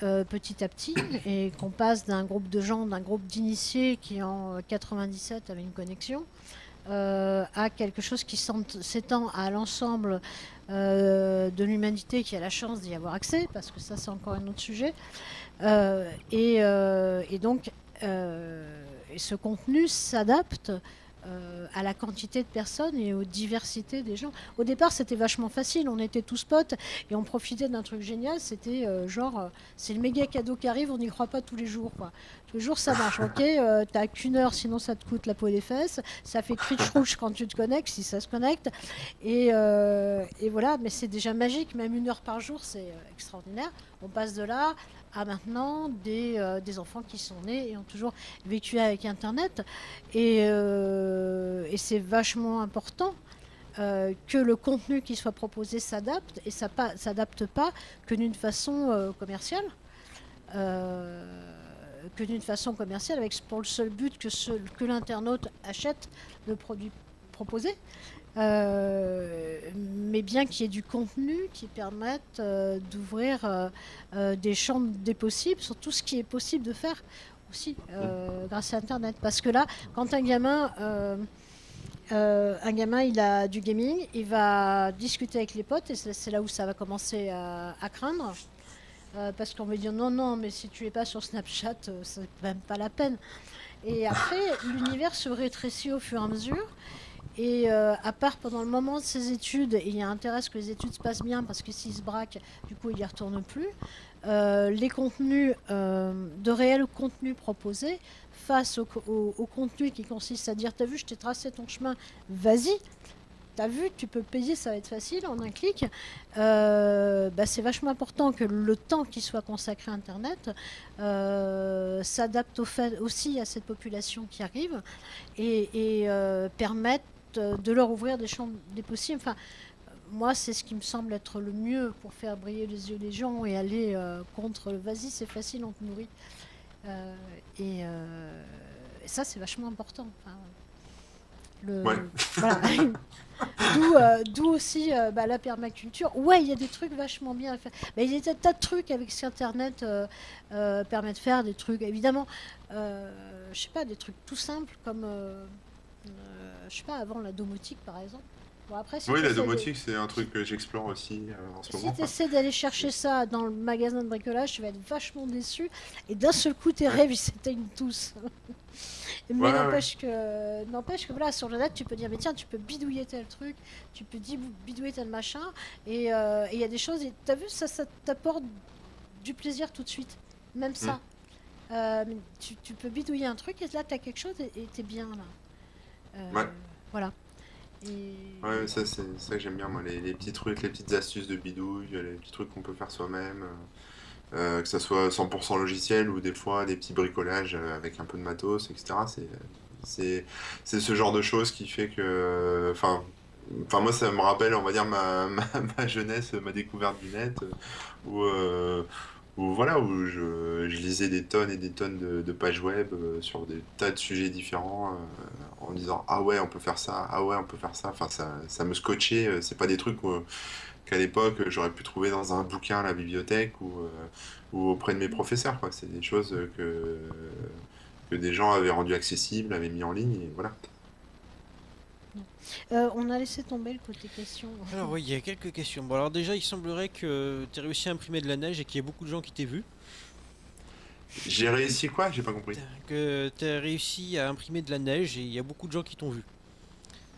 petit à petit, et qu'on passe d'un groupe de gens, d'un groupe d'initiés qui en 97 avait une connexion à quelque chose qui s'étend à l'ensemble de l'humanité qui a la chance d'y avoir accès, parce que ça c'est encore un autre sujet, et donc ce contenu s'adapte à la quantité de personnes et aux diversités des gens. Au départ, c'était vachement facile, on était tous potes et on profitait d'un truc génial, c'était genre, c'est le méga cadeau qui arrive, on n'y croit pas tous les jours, quoi. Tous les jours, ça marche, ok, t'as qu'une heure, sinon ça te coûte la peau des fesses, ça fait Twitch rouge quand tu te connectes, si ça se connecte, et voilà, mais c'est déjà magique, même une heure par jour, c'est extraordinaire. On passe de là à maintenant des enfants qui sont nés et ont toujours vécu avec Internet. Et c'est vachement important que le contenu qui soit proposé s'adapte, et ça ne s'adapte pas que d'une façon commerciale. Que d'une façon commerciale, avec pour le seul but que l'internaute achète le produit proposé. Mais bien qu'il y ait du contenu qui permette d'ouvrir des champs des possibles sur tout ce qui est possible de faire aussi grâce à Internet. Parce que là, quand un gamin il a du gaming, il va discuter avec les potes, et c'est là où ça va commencer à craindre. Parce qu'on va dire non, mais si tu n'es pas sur Snapchat, c'est même pas la peine. Et après, l'univers se rétrécit au fur et à mesure. Et à part pendant le moment de ses études, et il y a intérêt à ce que les études se passent bien, parce que s'il se braque, du coup il n'y retourne plus, les contenus, de réels contenus proposés, face au contenu qui consiste à dire « t'as vu, je t'ai tracé ton chemin, vas-y », T'as vu, tu peux payer, ça va être facile en un clic. Bah c'est vachement important que le temps qui soit consacré à Internet s'adapte au fait aussi à cette population qui arrive et permette de leur ouvrir des champs des possibles. Enfin, moi, c'est ce qui me semble être le mieux pour faire briller les yeux des gens et aller contre le vas-y, c'est facile, on te nourrit. Et ça, c'est vachement important. Enfin, ouais. Voilà. D'où aussi bah, la permaculture. Ouais, il y a des trucs vachement bien à faire. Mais il y a des tas de trucs avec ce qu'Internet permet de faire, des trucs, évidemment, je sais pas, des trucs tout simples comme, je sais pas, avant la domotique par exemple. Bon, après, si oui, la domotique, c'est un truc que j'explore aussi en ce moment. Si tu essaies d'aller chercher ça dans le magasin de bricolage, tu vas être vachement déçu. Et d'un seul coup, tes rêves, ils s'éteignent tous. Mais ouais, n'empêche que voilà, sur le net, tu peux dire, mais tiens, tu peux bidouiller tel truc, tu peux bidouiller tel machin. Et il y a des choses, et t'as vu, ça, ça t'apporte du plaisir tout de suite. Même ça. Tu peux bidouiller un truc, et là, t'as quelque chose, et t'es bien là. Ouais. Voilà. Ouais, ça c'est ça que j'aime bien moi, les petits trucs, les petites astuces de bidouille, les petits trucs qu'on peut faire soi-même, que ça soit 100% logiciel ou des fois des petits bricolages avec un peu de matos, etc. C'est ce genre de choses qui fait que, enfin moi ça me rappelle, on va dire, ma jeunesse, ma découverte du net, où voilà, où je lisais des tonnes et des tonnes de pages web sur des tas de sujets différents en me disant ah ouais on peut faire ça, ah ouais on peut faire ça, enfin ça me scotchait, c'est pas des trucs qu'à l'époque j'aurais pu trouver dans un bouquin à la bibliothèque ou auprès de mes professeurs, quoi. C'est des choses que des gens avaient rendues accessibles, avaient mis en ligne, et voilà. On a laissé tomber le côté questions. Alors oui, il y a quelques questions. Bon, alors déjà, il semblerait que tu aies réussi à imprimer de la neige et qu'il y ait beaucoup de gens qui t'aient vu. J'ai réussi quoi? J'ai pas compris. Que tu as réussi à imprimer de la neige et il y a beaucoup de gens qui t'ont vu.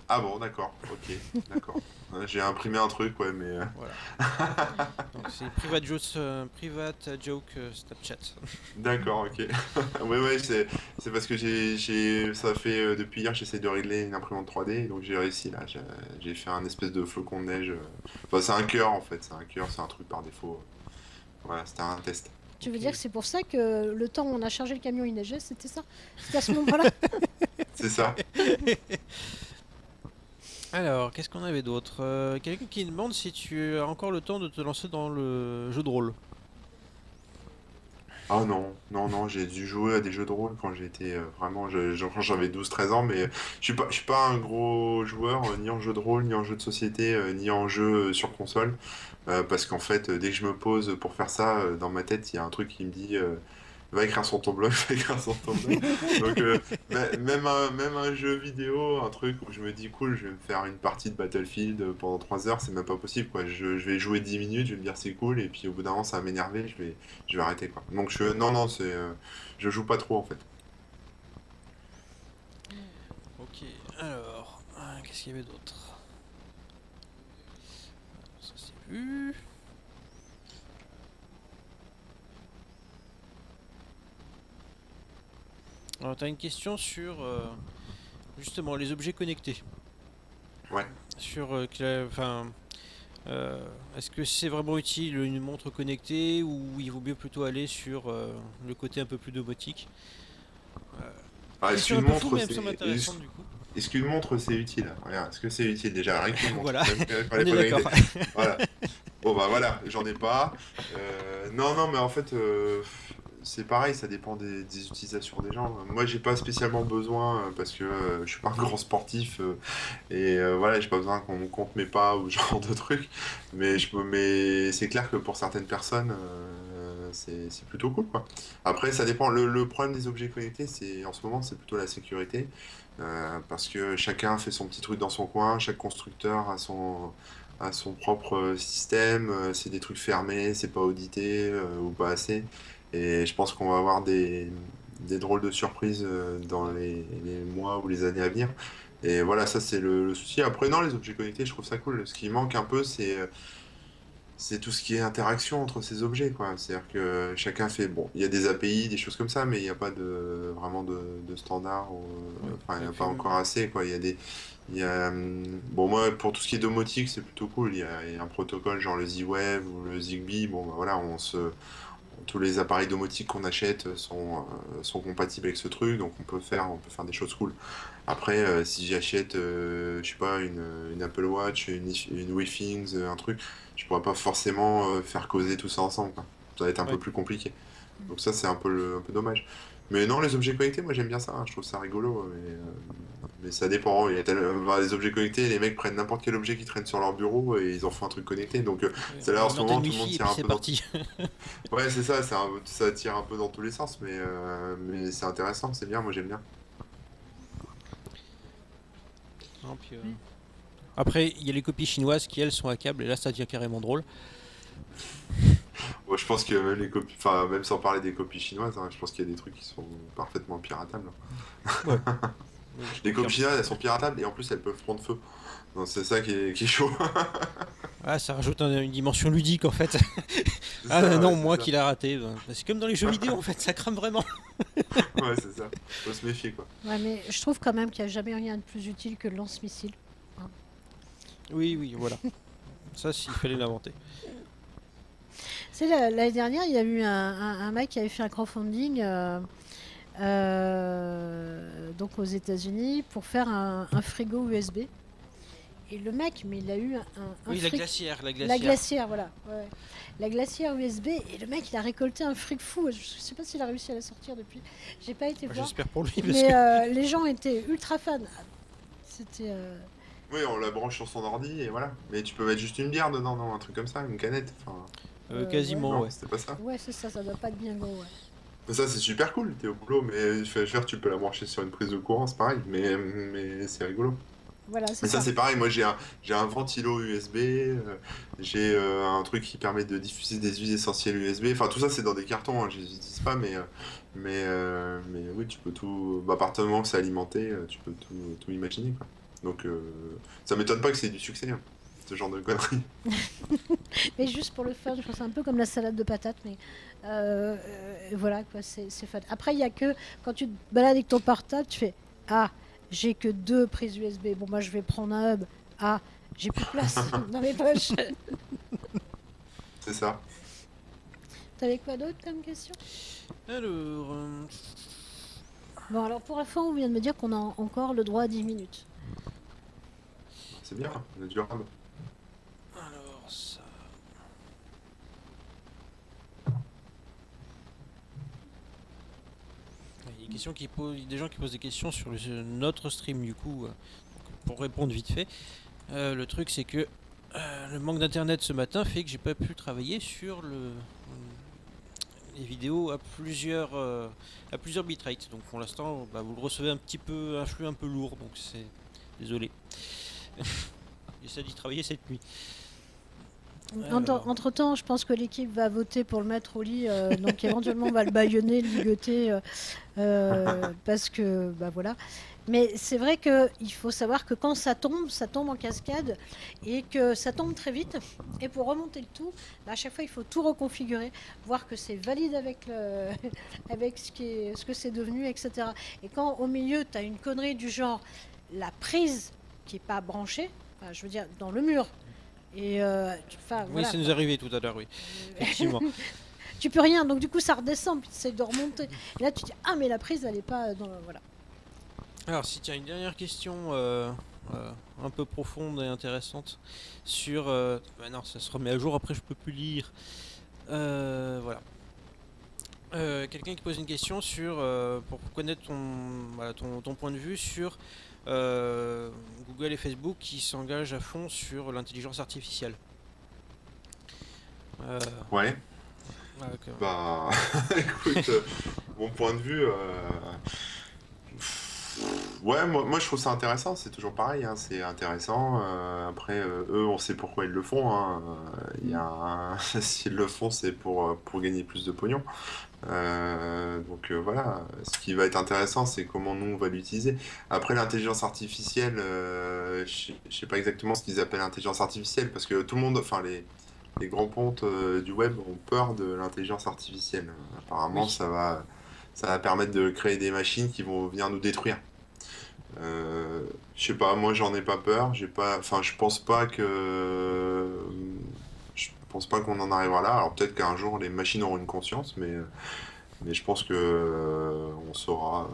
Ah bon, d'accord. Ok, d'accord. J'ai imprimé un truc, ouais, mais... Voilà. Donc c'est private joke Snapchat. D'accord, ok. ouais, c'est parce que ça fait depuis hier, j'essaie de régler une imprimante 3D, donc j'ai réussi, là. J'ai fait un espèce de flocon de neige. Enfin, c'est un cœur, en fait. C'est un cœur, c'est un truc par défaut. Voilà, c'était un test. Tu veux dire que c'est pour ça que le temps où on a chargé le camion, il neigeait, c'était ça? C'était à ce moment-là? C'est ça. Alors, qu'est-ce qu'on avait d'autre? Quelqu'un qui demande si tu as encore le temps de te lancer dans le jeu de rôle. Ah non, non, j'ai dû jouer à des jeux de rôle quand j'étais vraiment... J'avais 12-13 ans, mais je suis pas un gros joueur, ni en jeu de rôle, ni en jeu de société, ni en jeu sur console, parce qu'en fait, dès que je me pose pour faire ça, dans ma tête, il y a un truc qui me dit... va écrire sur ton blog, va écrire sur ton blog. Donc, même un jeu vidéo, un truc où je me dis cool, je vais me faire une partie de Battlefield pendant 3 heures, c'est même pas possible, quoi. Je vais jouer 10 minutes, je vais me dire c'est cool, et puis au bout d'un moment ça va m'énerver, je vais arrêter, quoi. Donc non, je joue pas trop en fait. Ok, alors, qu'est-ce qu'il y avait d'autre? Ça c'est vu. Alors, tu as une question sur justement les objets connectés. Ouais. Sur, est-ce que c'est vraiment utile une montre connectée ou il vaut mieux plutôt aller sur le côté un peu plus domotique? Est-ce qu'une montre, c'est utile? Regarde, est-ce que c'est utile déjà? Rien qu'une montre. Voilà. Voilà. Bon bah voilà, j'en ai pas. Non, mais en fait. C'est pareil, ça dépend des utilisations des gens. Moi, j'ai pas spécialement besoin parce que je suis pas un grand sportif et voilà, j'ai pas besoin qu'on compte mes pas ou ce genre de trucs. Mais c'est clair que pour certaines personnes, c'est plutôt cool, quoi. Après, ça dépend. Le problème des objets connectés, c'est en ce moment, c'est plutôt la sécurité parce que chacun fait son petit truc dans son coin, chaque constructeur a son propre système. C'est des trucs fermés, c'est pas audité ou pas assez. Et je pense qu'on va avoir des drôles de surprises dans les mois ou les années à venir. Et voilà, ça c'est le souci. Après, non, les objets connectés, je trouve ça cool. Ce qui manque un peu, c'est c'est tout ce qui est interaction entre ces objets, quoi. C'est-à-dire que chacun fait... Bon, il y a des API, des choses comme ça, mais il n'y a pas de, vraiment de standard. Enfin, il n'y a pas encore assez, quoi. Il y a des... bon, moi, pour tout ce qui est domotique, c'est plutôt cool. Il y a un protocole genre le Z-Wave ou le Zigbee. Bon, bah, voilà, tous les appareils domotiques qu'on achète sont compatibles avec ce truc, donc on peut faire des choses cool. Après, si j'achète, je sais pas, une Apple Watch, une Withings, un truc, je pourrais pas forcément faire causer tout ça ensemble, quoi. Ça va être un peu plus compliqué. Donc ça, c'est un peu dommage. Mais non, les objets connectés, moi j'aime bien ça, hein, je trouve ça rigolo, mais ça dépend. Il y a des objets connectés, les mecs prennent n'importe quel objet qui traîne sur leur bureau et ils en font un truc connecté, donc c'est là en ce moment tout le monde tire un peu. Ouais, c'est ça, ça tire un peu dans tous les sens, mais c'est intéressant, c'est bien, moi j'aime bien. Non, puis, Après, il y a les copies chinoises qui elles sont à câble et là ça devient carrément drôle. Bon, je pense que même les copies, enfin même sans parler des copies chinoises, hein, je pense qu'il y a des trucs qui sont parfaitement piratables. Ouais. Les copies chinoises, elles sont piratables et en plus elles peuvent prendre feu. Donc c'est ça qui est chaud. Ah, ça rajoute une dimension ludique en fait. Ah ça, non, ouais, moi qui l'ai raté. Ben. C'est comme dans les jeux vidéo en fait, ça crame vraiment. Ouais, c'est ça. Faut se méfier, quoi. Ouais, mais je trouve quand même qu'il n'y a jamais rien de plus utile que le lance-missile. Hein. Oui, voilà. Ça, s'il fallait l'inventer. C'est l'année dernière, il y a eu un mec qui avait fait un crowdfunding donc aux États-Unis pour faire un frigo USB. Et le mec, mais il a eu la glacière, voilà. Ouais. La glacière USB, et le mec, il a récolté un fric fou. Je sais pas s'il a réussi à la sortir depuis. J'ai pas été voir. J'espère pour lui. Mais les gens étaient ultra fans. C'était. Oui, on la branche sur son ordi et voilà. Mais tu peux mettre juste une bière dedans, non, un truc comme ça, une canette. Quasiment, ouais. C'était pas ça. Ouais, c'est ça, ça doit pas être bien gros, ouais. Ça c'est super cool, t'es au boulot, mais tu peux la brancher sur une prise de courant, c'est pareil, mais c'est rigolo. Voilà, mais ça c'est pareil, moi j'ai un ventilo USB, j'ai un truc qui permet de diffuser des huiles essentielles USB, enfin tout ça c'est dans des cartons, hein, je les utilise pas, mais oui, tu peux tout, à partir du moment que c'est alimenté, tu peux tout imaginer, quoi. Donc ça m'étonne pas que c'est du succès, hein, ce genre de conneries. Mais juste pour le fun, je pense un peu comme la salade de patates, mais voilà, quoi, c'est fun. Après, il n'y a que, quand tu te balades avec ton portable, tu fais « Ah, j'ai que 2 prises USB, bon, moi je vais prendre un hub. Ah, j'ai plus de place dans mes poches. » C'est ça. T'avais quoi d'autre comme question? Alors... Bon, alors pour la fin, on vient de me dire qu'on a encore le droit à 10 minutes. C'est bien, on est durable. Alors ça... Il y a des questions des gens qui posent des questions sur notre stream du coup. Pour répondre vite fait, le truc c'est que le manque d'internet ce matin fait que j'ai pas pu travailler sur les vidéos à plusieurs bitrates. Donc pour l'instant, bah, vous le recevez un flux un peu lourd, donc c'est désolé. J'essaie d'y travailler cette nuit. Entre temps, je pense que l'équipe va voter pour le mettre au lit, donc éventuellement on va le bâillonner, le ligoter, parce que bah voilà. Mais c'est vrai qu'il faut savoir que quand ça tombe en cascade et que ça tombe très vite. Et pour remonter le tout, bah à chaque fois il faut tout reconfigurer, voir que c'est valide avec ce que c'est devenu, etc. Et quand au milieu tu as une connerie du genre la prise qui n'est pas branché, enfin, je veux dire dans le mur. Et, oui, voilà, ça nous est arrivé tout à l'heure, oui. Effectivement. Tu peux rien, donc du coup ça redescend, puis tu essaies de remonter. Et là tu dis, ah mais la prise elle n'est pas dans le... Voilà. Alors si tu as une dernière question un peu profonde et intéressante sur... Bah non, ça se remet à jour, après je peux plus lire. Voilà. Quelqu'un qui pose une question sur... pour connaître ton point de vue sur... Google et Facebook qui s'engagent à fond sur l'intelligence artificielle. Ouais. Okay. Bah, écoute, mon point de vue, ouais, moi je trouve ça intéressant. C'est toujours pareil, hein, c'est intéressant. Après, eux, on sait pourquoi ils le font. Hein. S'ils le font, c'est pour gagner plus de pognon. Donc voilà, ce qui va être intéressant c'est comment nous on va l'utiliser. Après l'intelligence artificielle, je sais pas exactement ce qu'ils appellent intelligence artificielle parce que tout le monde, enfin les, les grands pontes du web ont peur de l'intelligence artificielle. Apparemment, oui. ça va permettre de créer des machines qui vont venir nous détruire. Je sais pas, moi j'en ai pas peur. Je pense pas qu'on en arrivera là. Alors peut-être qu'un jour les machines auront une conscience, mais je pense que on saura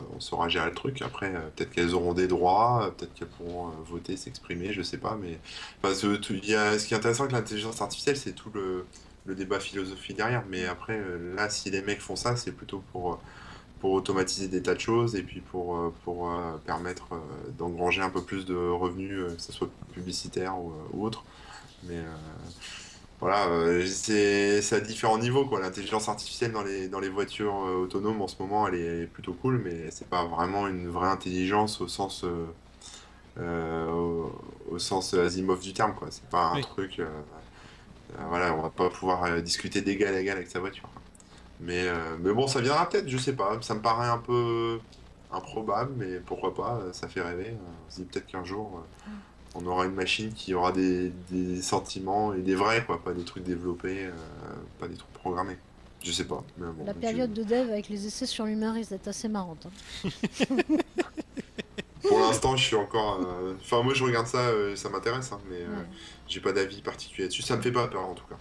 gérer le truc. Après, peut-être qu'elles auront des droits, peut-être qu'elles pourront voter, s'exprimer, je sais pas. Mais enfin, ce qui est intéressant avec l'intelligence artificielle, c'est tout le débat philosophique derrière. Mais après, là, si les mecs font ça, c'est plutôt pour automatiser des tas de choses et puis pour permettre d'engranger un peu plus de revenus, que ce soit publicitaire ou autre. Mais voilà, c'est à différents niveaux, quoi. L'intelligence artificielle dans les voitures autonomes en ce moment, elle est plutôt cool, mais c'est pas vraiment une vraie intelligence au sens Asimov du terme, quoi. C'est pas un [S2] Oui. [S1] Truc... voilà, on va pas pouvoir discuter d'égal à égal avec sa voiture. Mais bon, ça viendra peut-être, je sais pas. Ça me paraît un peu improbable, mais pourquoi pas, ça fait rêver. On se dit peut-être qu'un jour, on aura une machine qui aura des sentiments et des vrais, quoi. Pas des trucs développés, pas des trucs programmés. Je sais pas. Mais bon, la période de dev avec les essais sur l'humain risque d'être assez marrante. Hein. Pour l'instant, je suis encore... Enfin, moi, je regarde ça, ça m'intéresse, hein, mais j'ai pas d'avis particulier dessus. Ça me fait pas peur, en tout cas.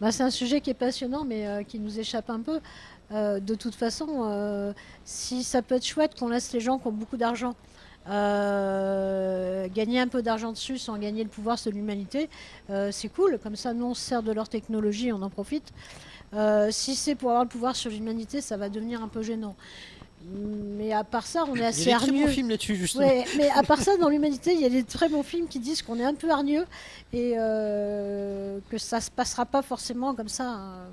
Bah, c'est un sujet qui est passionnant, mais qui nous échappe un peu. De toute façon, si ça peut être chouette qu'on laisse les gens qui ont beaucoup d'argent gagner un peu d'argent dessus sans gagner le pouvoir sur l'humanité, c'est cool. Comme ça, nous, on se sert de leur technologie, on en profite. Si c'est pour avoir le pouvoir sur l'humanité, ça va devenir un peu gênant. Mais à part ça, on est assez hargneux. Il y a des très bons films là-dessus, justement. Ouais, mais à part ça, dans l'humanité, il y a des très bons films qui disent qu'on est un peu hargneux et que ça se passera pas forcément comme ça.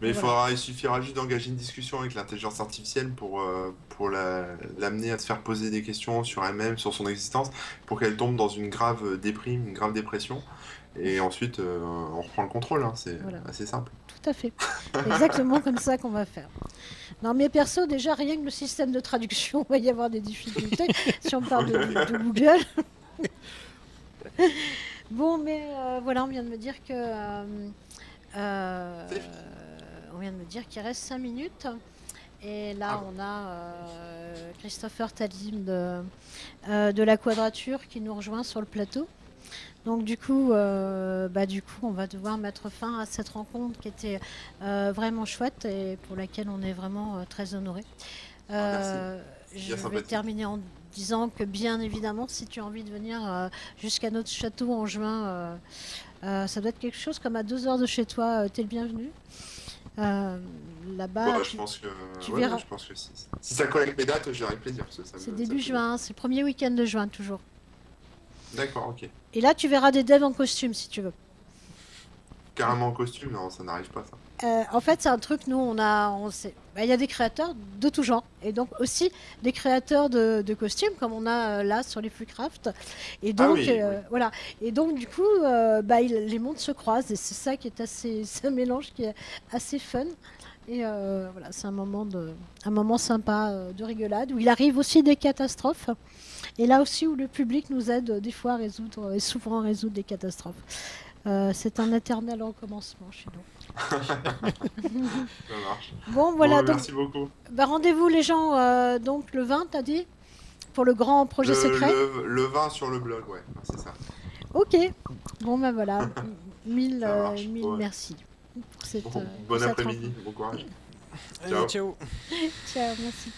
Mais voilà. il suffira juste d'engager une discussion avec l'intelligence artificielle pour l'amener à se faire poser des questions sur elle-même, sur son existence, pour qu'elle tombe dans une grave déprime, une grave dépression. Et ensuite, on reprend le contrôle, hein. C'est voilà. Assez simple. Tout à fait. Exactement comme ça qu'on va faire. Non, mais perso, déjà, rien que le système de traduction, il va y avoir des difficultés, si on parle de Google. Bon, mais voilà, on vient de me dire que... on vient de me dire qu'il reste 5 minutes. Et là, on a Christopher Tadim de la Quadrature qui nous rejoint sur le plateau. Donc du coup, on va devoir mettre fin à cette rencontre qui était vraiment chouette et pour laquelle on est vraiment très honoré. Je vais terminer en disant que bien évidemment, si tu as envie de venir jusqu'à notre château en juin, ça doit être quelque chose comme à 2 heures de chez toi, t'es le bienvenu. Là-bas, ouais, je pense que si ça colle avec mes dates, j'aurai plaisir. C'est début juin, c'est le premier week-end de juin toujours. D'accord, ok. Et là, tu verras des devs en costume, si tu veux. Carrément en costume, non, ça n'arrive pas, ça. En fait, c'est un truc, nous, il y a des créateurs de tout genre. Et donc, aussi, des créateurs de costumes, comme on a là, sur les Flucraft. Et donc, oui. Voilà. Et donc, du coup, les mondes se croisent. Et c'est ça qui est assez... C'est un mélange qui est assez fun. Et voilà, c'est un moment sympa de rigolade, où il arrive aussi des catastrophes. Et là aussi où le public nous aide des fois à résoudre et souvent à résoudre des catastrophes. C'est un éternel recommencement chez nous. Ça marche. Bon, voilà. Bon, merci beaucoup. Bah, rendez-vous les gens donc le 20, t'as dit, pour le grand projet secret. Le 20 sur le blog, ouais, c'est ça. Ok. Bon ben bah, voilà, mille ouais. Merci. Pour cette, bon après-midi, bon courage. Allez, ciao. Ciao, merci.